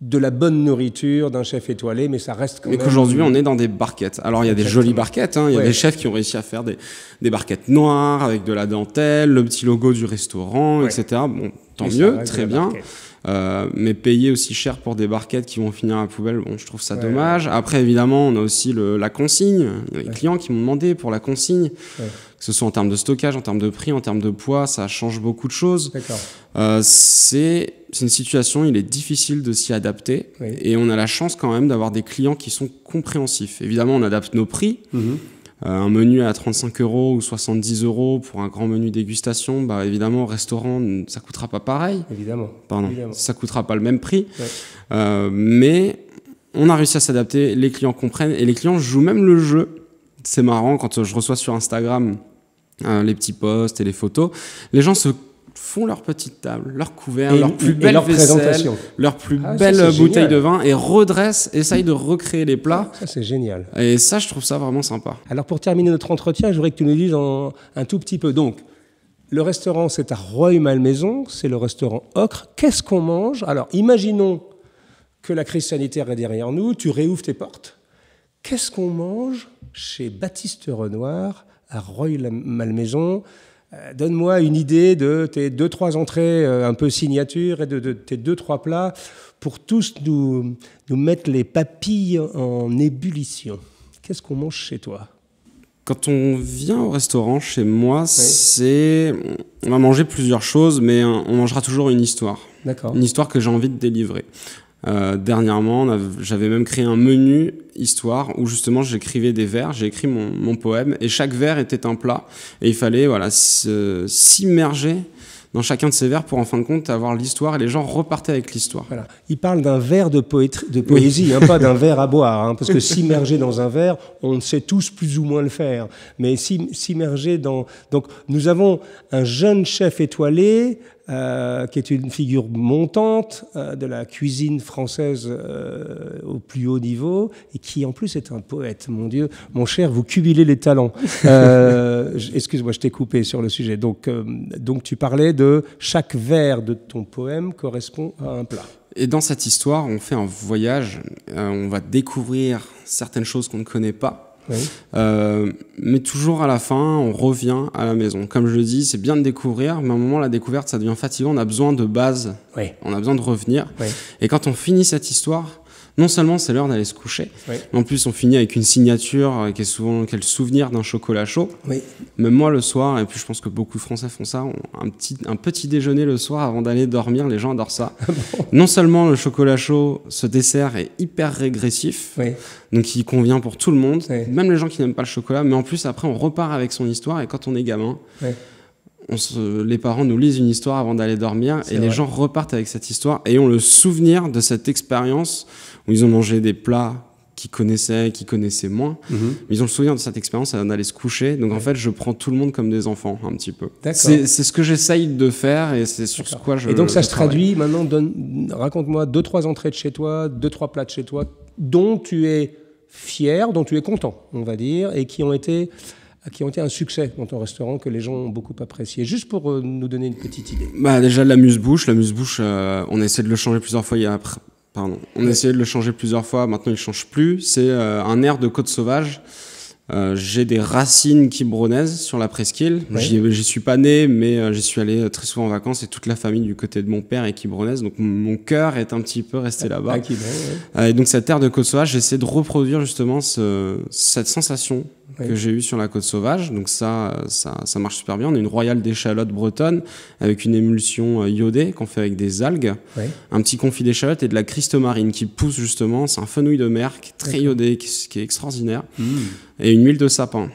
de la bonne nourriture d'un chef étoilé, mais ça reste quand mais même... Mais qu'aujourd'hui, on est dans des barquettes. Alors, il y a des jolies barquettes. Hein. Il y a ouais. des chefs qui ont réussi à faire des, des barquettes noires, avec de la dentelle, le petit logo du restaurant, ouais. et cetera. Bon, tant mais mieux, très bien. Euh, mais payer aussi cher pour des barquettes qui vont finir à la poubelle, bon, je trouve ça ouais. dommage. Après, évidemment, on a aussi le, la consigne. Il y a les ouais. clients qui m'ont demandé pour la consigne. Ouais. Que ce soit en termes de stockage, en termes de prix, en termes de poids, ça change beaucoup de choses. Euh, c'est une situation, il est difficile de s'y adapter. Oui. Et on a la chance quand même d'avoir des clients qui sont compréhensifs. Évidemment, on adapte nos prix. Mm-hmm. Euh, un menu à trente-cinq euros ou soixante-dix euros pour un grand menu dégustation, bah, évidemment, au restaurant, ça ne coûtera pas pareil. Évidemment. Pardon, évidemment. Ça ne coûtera pas le même prix. Ouais. Euh, mais on a réussi à s'adapter, les clients comprennent et les clients jouent même le jeu. C'est marrant, quand je reçois sur Instagram... Euh, les petits posts et les photos, les gens se font leur petite table, leur couvert, et leur plus belle leur vaisselle, leur plus ah, belle ça, bouteille génial. de vin et redressent, essayent de recréer les plats. Ça, c'est génial. Et ça, je trouve ça vraiment sympa. Alors, pour terminer notre entretien, je voudrais que tu nous dises en, un tout petit peu. Donc, le restaurant, c'est à Rueil Malmaison, c'est le restaurant Ocre. Qu'est-ce qu'on mange? Alors, imaginons que la crise sanitaire est derrière nous, tu réouvres tes portes. Qu'est-ce qu'on mange chez Baptiste Renoir à Rueil-Malmaison? Euh, donne-moi une idée de tes deux, trois entrées euh, un peu signature et de, de tes deux, trois plats pour tous nous, nous mettre les papilles en ébullition. Qu'est-ce qu'on mange chez toi? Quand on vient au restaurant, chez moi, oui. c'est... On va manger plusieurs choses, mais on mangera toujours une histoire. D'accord. Une histoire que j'ai envie de délivrer. Euh, dernièrement, j'avais même créé un menu histoire où justement j'écrivais des vers, j'ai écrit mon, mon poème et chaque vers était un plat et il fallait voilà, s'immerger dans chacun de ces vers pour en fin de compte avoir l'histoire et les gens repartaient avec l'histoire. Voilà. Il parle d'un vers de, de poésie, oui. hein, pas d'un verre à boire, hein, parce que s'immerger dans un verre, on sait tous plus ou moins le faire, mais s'immerger dans... Donc nous avons un jeune chef étoilé Euh, qui est une figure montante euh, de la cuisine française euh, au plus haut niveau et qui en plus est un poète. Mon Dieu, mon cher, vous cumulez les talents. Euh, excuse-moi, je t'ai coupé sur le sujet. Donc, euh, donc tu parlais de chaque vers de ton poème correspond à un plat. Et dans cette histoire, on fait un voyage, euh, on va découvrir certaines choses qu'on ne connaît pas. Oui. Euh, mais toujours à la fin, on revient à la maison. Comme je le dis, c'est bien de découvrir, mais à un moment, la découverte, ça devient fatigant. On a besoin de base, oui. on a besoin de revenir. Oui. Et quand on finit cette histoire, non seulement c'est l'heure d'aller se coucher, oui. mais en plus, on finit avec une signature qui est souvent qui est le souvenir d'un chocolat chaud. Oui. Même moi, le soir, et puis je pense que beaucoup de Français font ça, on, un, petit, un petit déjeuner le soir avant d'aller dormir, les gens adorent ça. Bon. Non seulement le chocolat chaud, ce dessert est hyper régressif, oui. donc il convient pour tout le monde, ouais. même les gens qui n'aiment pas le chocolat, mais en plus après on repart avec son histoire et quand on est gamin, ouais. on se, les parents nous lisent une histoire avant d'aller dormir et vrai. les gens repartent avec cette histoire et ont le souvenir de cette expérience où ils ont mangé des plats qu'ils connaissaient, qu'ils connaissaient moins, mm-hmm. mais ils ont le souvenir de cette expérience avant d'aller se coucher, donc ouais. en fait je prends tout le monde comme des enfants un petit peu. C'est ce que j'essaye de faire et c'est sur ce quoi je... Et donc ça se travaille. Traduit, maintenant raconte-moi deux trois entrées de chez toi, deux trois plats de chez toi dont tu es fiers, dont tu es content, on va dire, et qui ont été, qui ont été un succès dans ton restaurant, que les gens ont beaucoup apprécié. Juste pour euh, nous donner une petite idée. Bah, déjà, l'amuse-bouche. L'amuse-bouche, euh, on a essayé de le changer plusieurs fois. Il y a... Pardon. On a essayé de le changer plusieurs fois. Maintenant, il ne change plus. C'est euh, un air de Côte Sauvage. Euh, j'ai des racines quibronnaises sur la presqu'île. Ouais. J'y suis pas né, mais euh, j'y suis allé très souvent en vacances et toute la famille du côté de mon père est quibronnaise. Donc mon cœur est un petit peu resté là-bas. Ouais. Euh, et donc cette terre de Côte Sauvage, j'essaie de reproduire justement ce, cette sensation ouais. que j'ai eue sur la Côte Sauvage. Donc ça, ça, ça marche super bien. On a une royale d'échalote bretonne avec une émulsion iodée qu'on fait avec des algues, ouais. un petit confit d'échalote et de la cristomarine qui pousse justement. C'est un fenouil de mer qui est très iodé, qui, qui est extraordinaire. Mmh. Et une huile de sapin,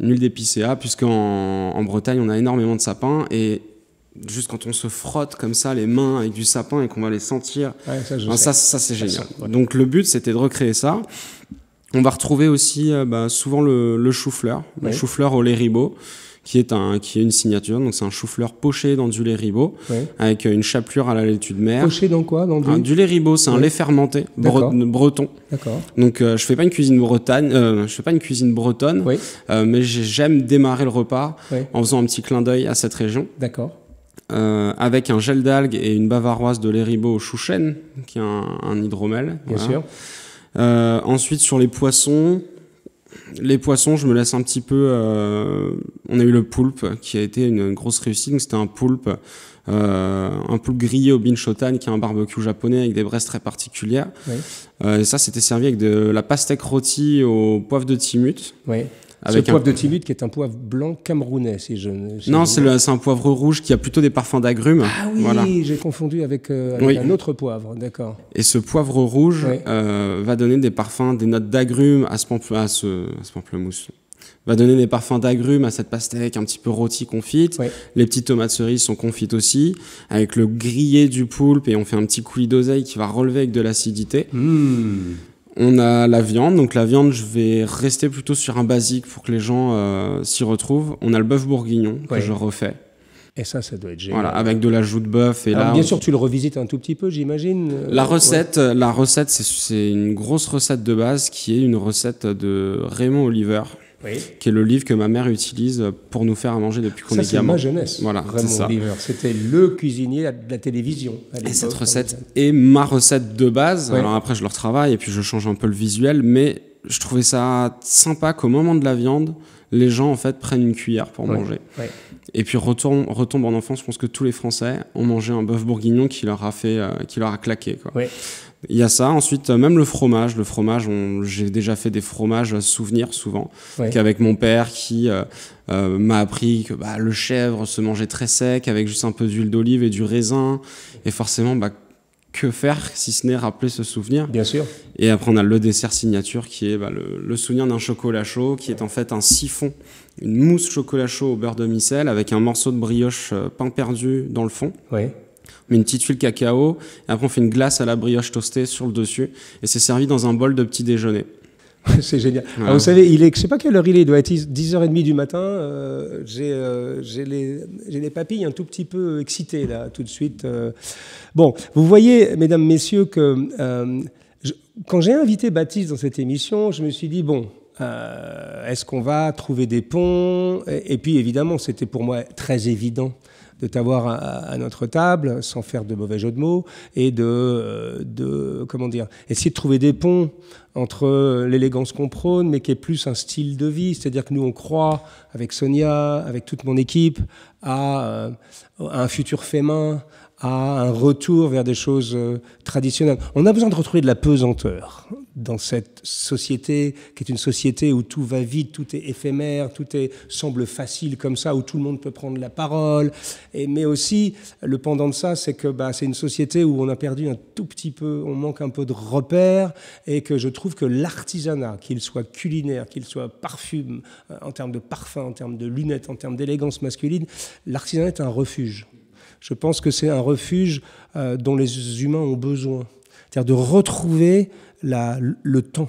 une huile d'épicéa, puisqu'en en Bretagne, on a énormément de sapins. Et juste quand on se frotte comme ça les mains avec du sapin et qu'on va les sentir, ouais, ça, ben ça, ça c'est génial. Ouais. Donc le but, c'était de recréer ça. On va retrouver aussi euh, bah, souvent le, le chou-fleur, ouais. le chou-fleur au lait ribot, qui est, un, qui est une signature. Donc c'est un chou-fleur poché dans du lait ribot, ouais. avec une chapelure à la laitue de mer. Poché dans quoi dans du... Ah, du lait ribot, c'est ouais. un lait fermenté bre breton. D'accord. Donc euh, je fais pas une cuisine bretagne, euh, je fais pas une cuisine bretonne, oui. euh, mais j'aime démarrer le repas oui. en faisant un petit clin d'œil à cette région. D'accord. Euh, avec un gel d'algues et une bavaroise de lait ribot au chou chêne, qui est un, un hydromel. Bien voilà. sûr. Euh, ensuite sur les poissons. Les poissons, je me laisse un petit peu... Euh, on a eu le poulpe, qui a été une grosse réussite. C'était un poulpe euh, un poulpe grillé au binchotan, qui est un barbecue japonais avec des braises très particulières. Oui. Euh, et ça, c'était servi avec de la pastèque rôtie au poivre de Timut. Oui. Avec ce poivre un... de Timut qui est un poivre blanc camerounais, si je ne... Si non, c'est un poivre rouge qui a plutôt des parfums d'agrumes. Ah oui, voilà. J'ai confondu avec, euh, avec oui. un autre poivre, d'accord. Et ce poivre rouge oui. euh, va donner des parfums, des notes d'agrumes à, à, à ce pamplemousse. Va donner des parfums d'agrumes à cette pastèque un petit peu rôtie, confite. Oui. Les petites tomates cerises sont confites aussi, avec le grillé du poulpe, et on fait un petit coulis d'oseille qui va relever avec de l'acidité. Mmh. On a la viande, donc la viande, je vais rester plutôt sur un basique pour que les gens euh, s'y retrouvent. On a le bœuf bourguignon que ouais. je refais. Et ça, ça doit être génial. Voilà, avec de l'ajout de bœuf. Et là, bien on... sûr, tu le revisites un tout petit peu, j'imagine. La recette, ouais. la recette, c'est une grosse recette de base qui est une recette de Raymond Oliver. Oui. Qui est le livre que ma mère utilise pour nous faire à manger depuis qu'on est gamin. Ça, c'est ma jeunesse. Voilà, c'est ça. C'était le cuisinier de la télévision. Et cette recette est ma recette de base. Ouais. Alors après, je le retravaille et puis je change un peu le visuel, mais je trouvais ça sympa qu'au moment de la viande, les gens en fait prennent une cuillère pour ouais. manger. Ouais. Et puis retombent retombe en enfance. Je pense que tous les Français ont mangé un bœuf bourguignon qui leur a fait, euh, qui leur a claqué, quoi. Ouais. Il y a ça. Ensuite, même le fromage. Le fromage, j'ai déjà fait des fromages souvenirs souvent, ouais. qu'avec mon père qui euh, euh, m'a appris que bah, le chèvre se mangeait très sec avec juste un peu d'huile d'olive et du raisin. Et forcément, bah, que faire si ce n'est rappeler ce souvenir ? Bien sûr. Et après, on a le dessert signature qui est bah, le, le souvenir d'un chocolat chaud qui est en fait un siphon, une mousse chocolat chaud au beurre de micelle avec un morceau de brioche euh, pain perdu dans le fond. Ouais. On met une petite huile cacao, et après on fait une glace à la brioche toastée sur le dessus, et c'est servi dans un bol de petit déjeuner. C'est génial. Ouais. Alors, vous savez, il est, je ne sais pas quelle heure il est, il doit être dix heures trente du matin. Euh, J'ai euh, les, les papilles un tout petit peu excitées, là, tout de suite. Euh. Bon, vous voyez, mesdames, messieurs, que euh, je, quand j'ai invité Baptiste dans cette émission, je me suis dit, bon... Euh, est-ce qu'on va trouver des ponts ? et, et puis évidemment, c'était pour moi très évident de t'avoir à, à notre table, sans faire de mauvais jeu de mots, et de, de comment dire, essayer de trouver des ponts entre l'élégance qu'on prône, mais qui est plus un style de vie. C'est-à-dire que nous, on croit, avec Sonia, avec toute mon équipe, à, à un futur fait main, à un retour vers des choses traditionnelles. On a besoin de retrouver de la pesanteur dans cette société qui est une société où tout va vite, tout est éphémère, tout est, semble facile comme ça, où tout le monde peut prendre la parole. Et, mais aussi, le pendant de ça, c'est que bah, c'est une société où on a perdu un tout petit peu, on manque un peu de repères, et que je trouve que l'artisanat, qu'il soit culinaire, qu'il soit parfum, en termes de parfum, en termes de lunettes, en termes d'élégance masculine, l'artisanat est un refuge. Je pense que c'est un refuge euh, dont les humains ont besoin. C'est-à-dire de retrouver la, le temps,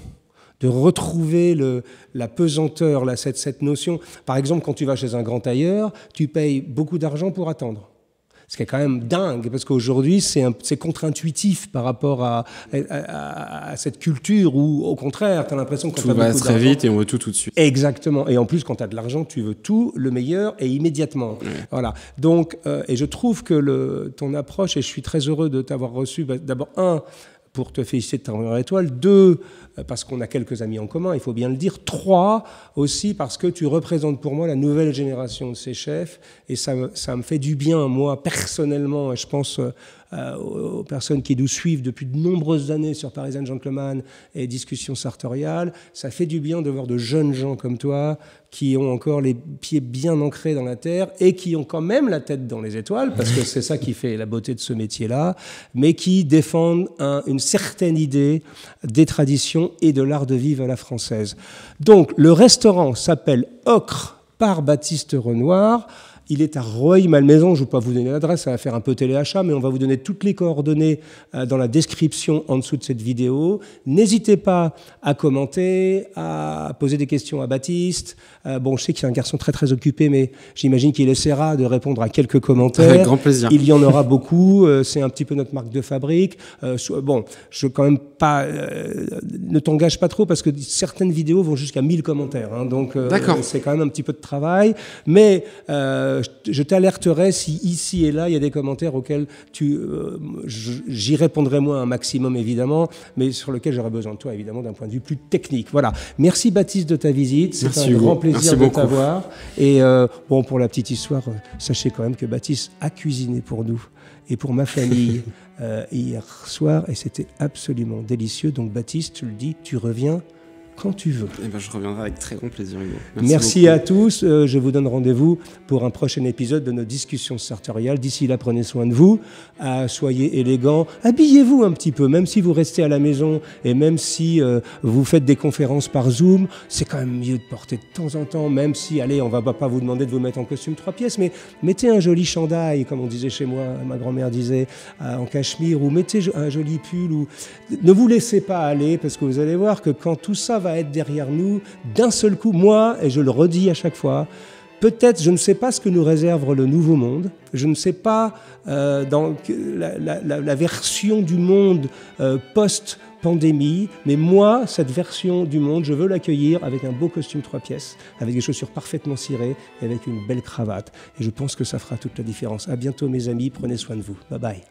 de retrouver le, la pesanteur, la, cette, cette notion. Par exemple, quand tu vas chez un grand tailleur, tu payes beaucoup d'argent pour attendre. Ce qui est quand même dingue, parce qu'aujourd'hui, c'est contre-intuitif par rapport à, à, à, à cette culture où, au contraire, tu as l'impression que tout va très vite et on veut tout tout de suite. Exactement. Et en plus, quand tu as de l'argent, tu veux tout, le meilleur et immédiatement. Oui. Voilà. Donc, euh, et je trouve que le, ton approche, et je suis très heureux de t'avoir reçu, bah, d'abord, un, pour te féliciter de ta première étoile, deux, parce qu'on a quelques amis en commun, il faut bien le dire, trois, aussi parce que tu représentes pour moi la nouvelle génération de ces chefs, et ça, ça me fait du bien, moi, personnellement, et je pense euh, aux personnes qui nous suivent depuis de nombreuses années sur Parisian Gentleman et Discussions Sartoriales, ça fait du bien de voir de jeunes gens comme toi qui ont encore les pieds bien ancrés dans la terre et qui ont quand même la tête dans les étoiles, parce que c'est ça qui fait la beauté de ce métier-là, mais qui défendent un, une certaine idée des traditions et de l'art de vivre à la française. Donc, le restaurant s'appelle Ocre par Baptiste Renoir. Il est à Rueil Malmaison. Je ne vais pas vous donner l'adresse, ça va faire un peu téléachat, mais on va vous donner toutes les coordonnées dans la description en dessous de cette vidéo. N'hésitez pas à commenter, à poser des questions à Baptiste. Euh, bon, je sais qu'il est un garçon très très occupé, mais j'imagine qu'il essaiera de répondre à quelques commentaires. Avec grand plaisir. Il y en aura beaucoup. Euh, c'est un petit peu notre marque de fabrique. Euh, bon, je quand même pas, euh, ne t'engage pas trop parce que certaines vidéos vont jusqu'à mille commentaires. Hein, donc, euh, c'est quand même un petit peu de travail, mais euh, je t'alerterai si ici et là il y a des commentaires auxquels tu, euh, j'y répondrai moi un maximum évidemment, mais sur lequel j'aurai besoin de toi évidemment d'un point de vue plus technique. Voilà. Merci Baptiste de ta visite, c'est un grand plaisir de t'avoir. Et euh, bon, pour la petite histoire, sachez quand même que Baptiste a cuisiné pour nous et pour ma famille euh, hier soir et c'était absolument délicieux. Donc Baptiste, tu le dis, tu reviens quand tu veux. Eh ben, je reviendrai avec très grand plaisir. Merci, Merci à tous. Euh, je vous donne rendez-vous pour un prochain épisode de nos discussions sartoriales. D'ici là, prenez soin de vous. Euh, soyez élégants. Habillez-vous un petit peu, même si vous restez à la maison et même si euh, vous faites des conférences par Zoom. C'est quand même mieux de porter de temps en temps, même si, allez, on ne va pas vous demander de vous mettre en costume trois pièces, mais mettez un joli chandail, comme on disait chez moi, ma grand-mère disait, euh, en cachemire, ou mettez un joli pull. Ou... Ne vous laissez pas aller, parce que vous allez voir que quand tout ça va à être derrière nous, d'un seul coup, moi, et je le redis à chaque fois, peut-être, je ne sais pas ce que nous réserve le nouveau monde, je ne sais pas euh, dans la, la, la version du monde euh, post-pandémie, mais moi, cette version du monde, je veux l'accueillir avec un beau costume trois pièces, avec des chaussures parfaitement cirées et avec une belle cravate. Et je pense que ça fera toute la différence. À bientôt, mes amis, prenez soin de vous. Bye bye.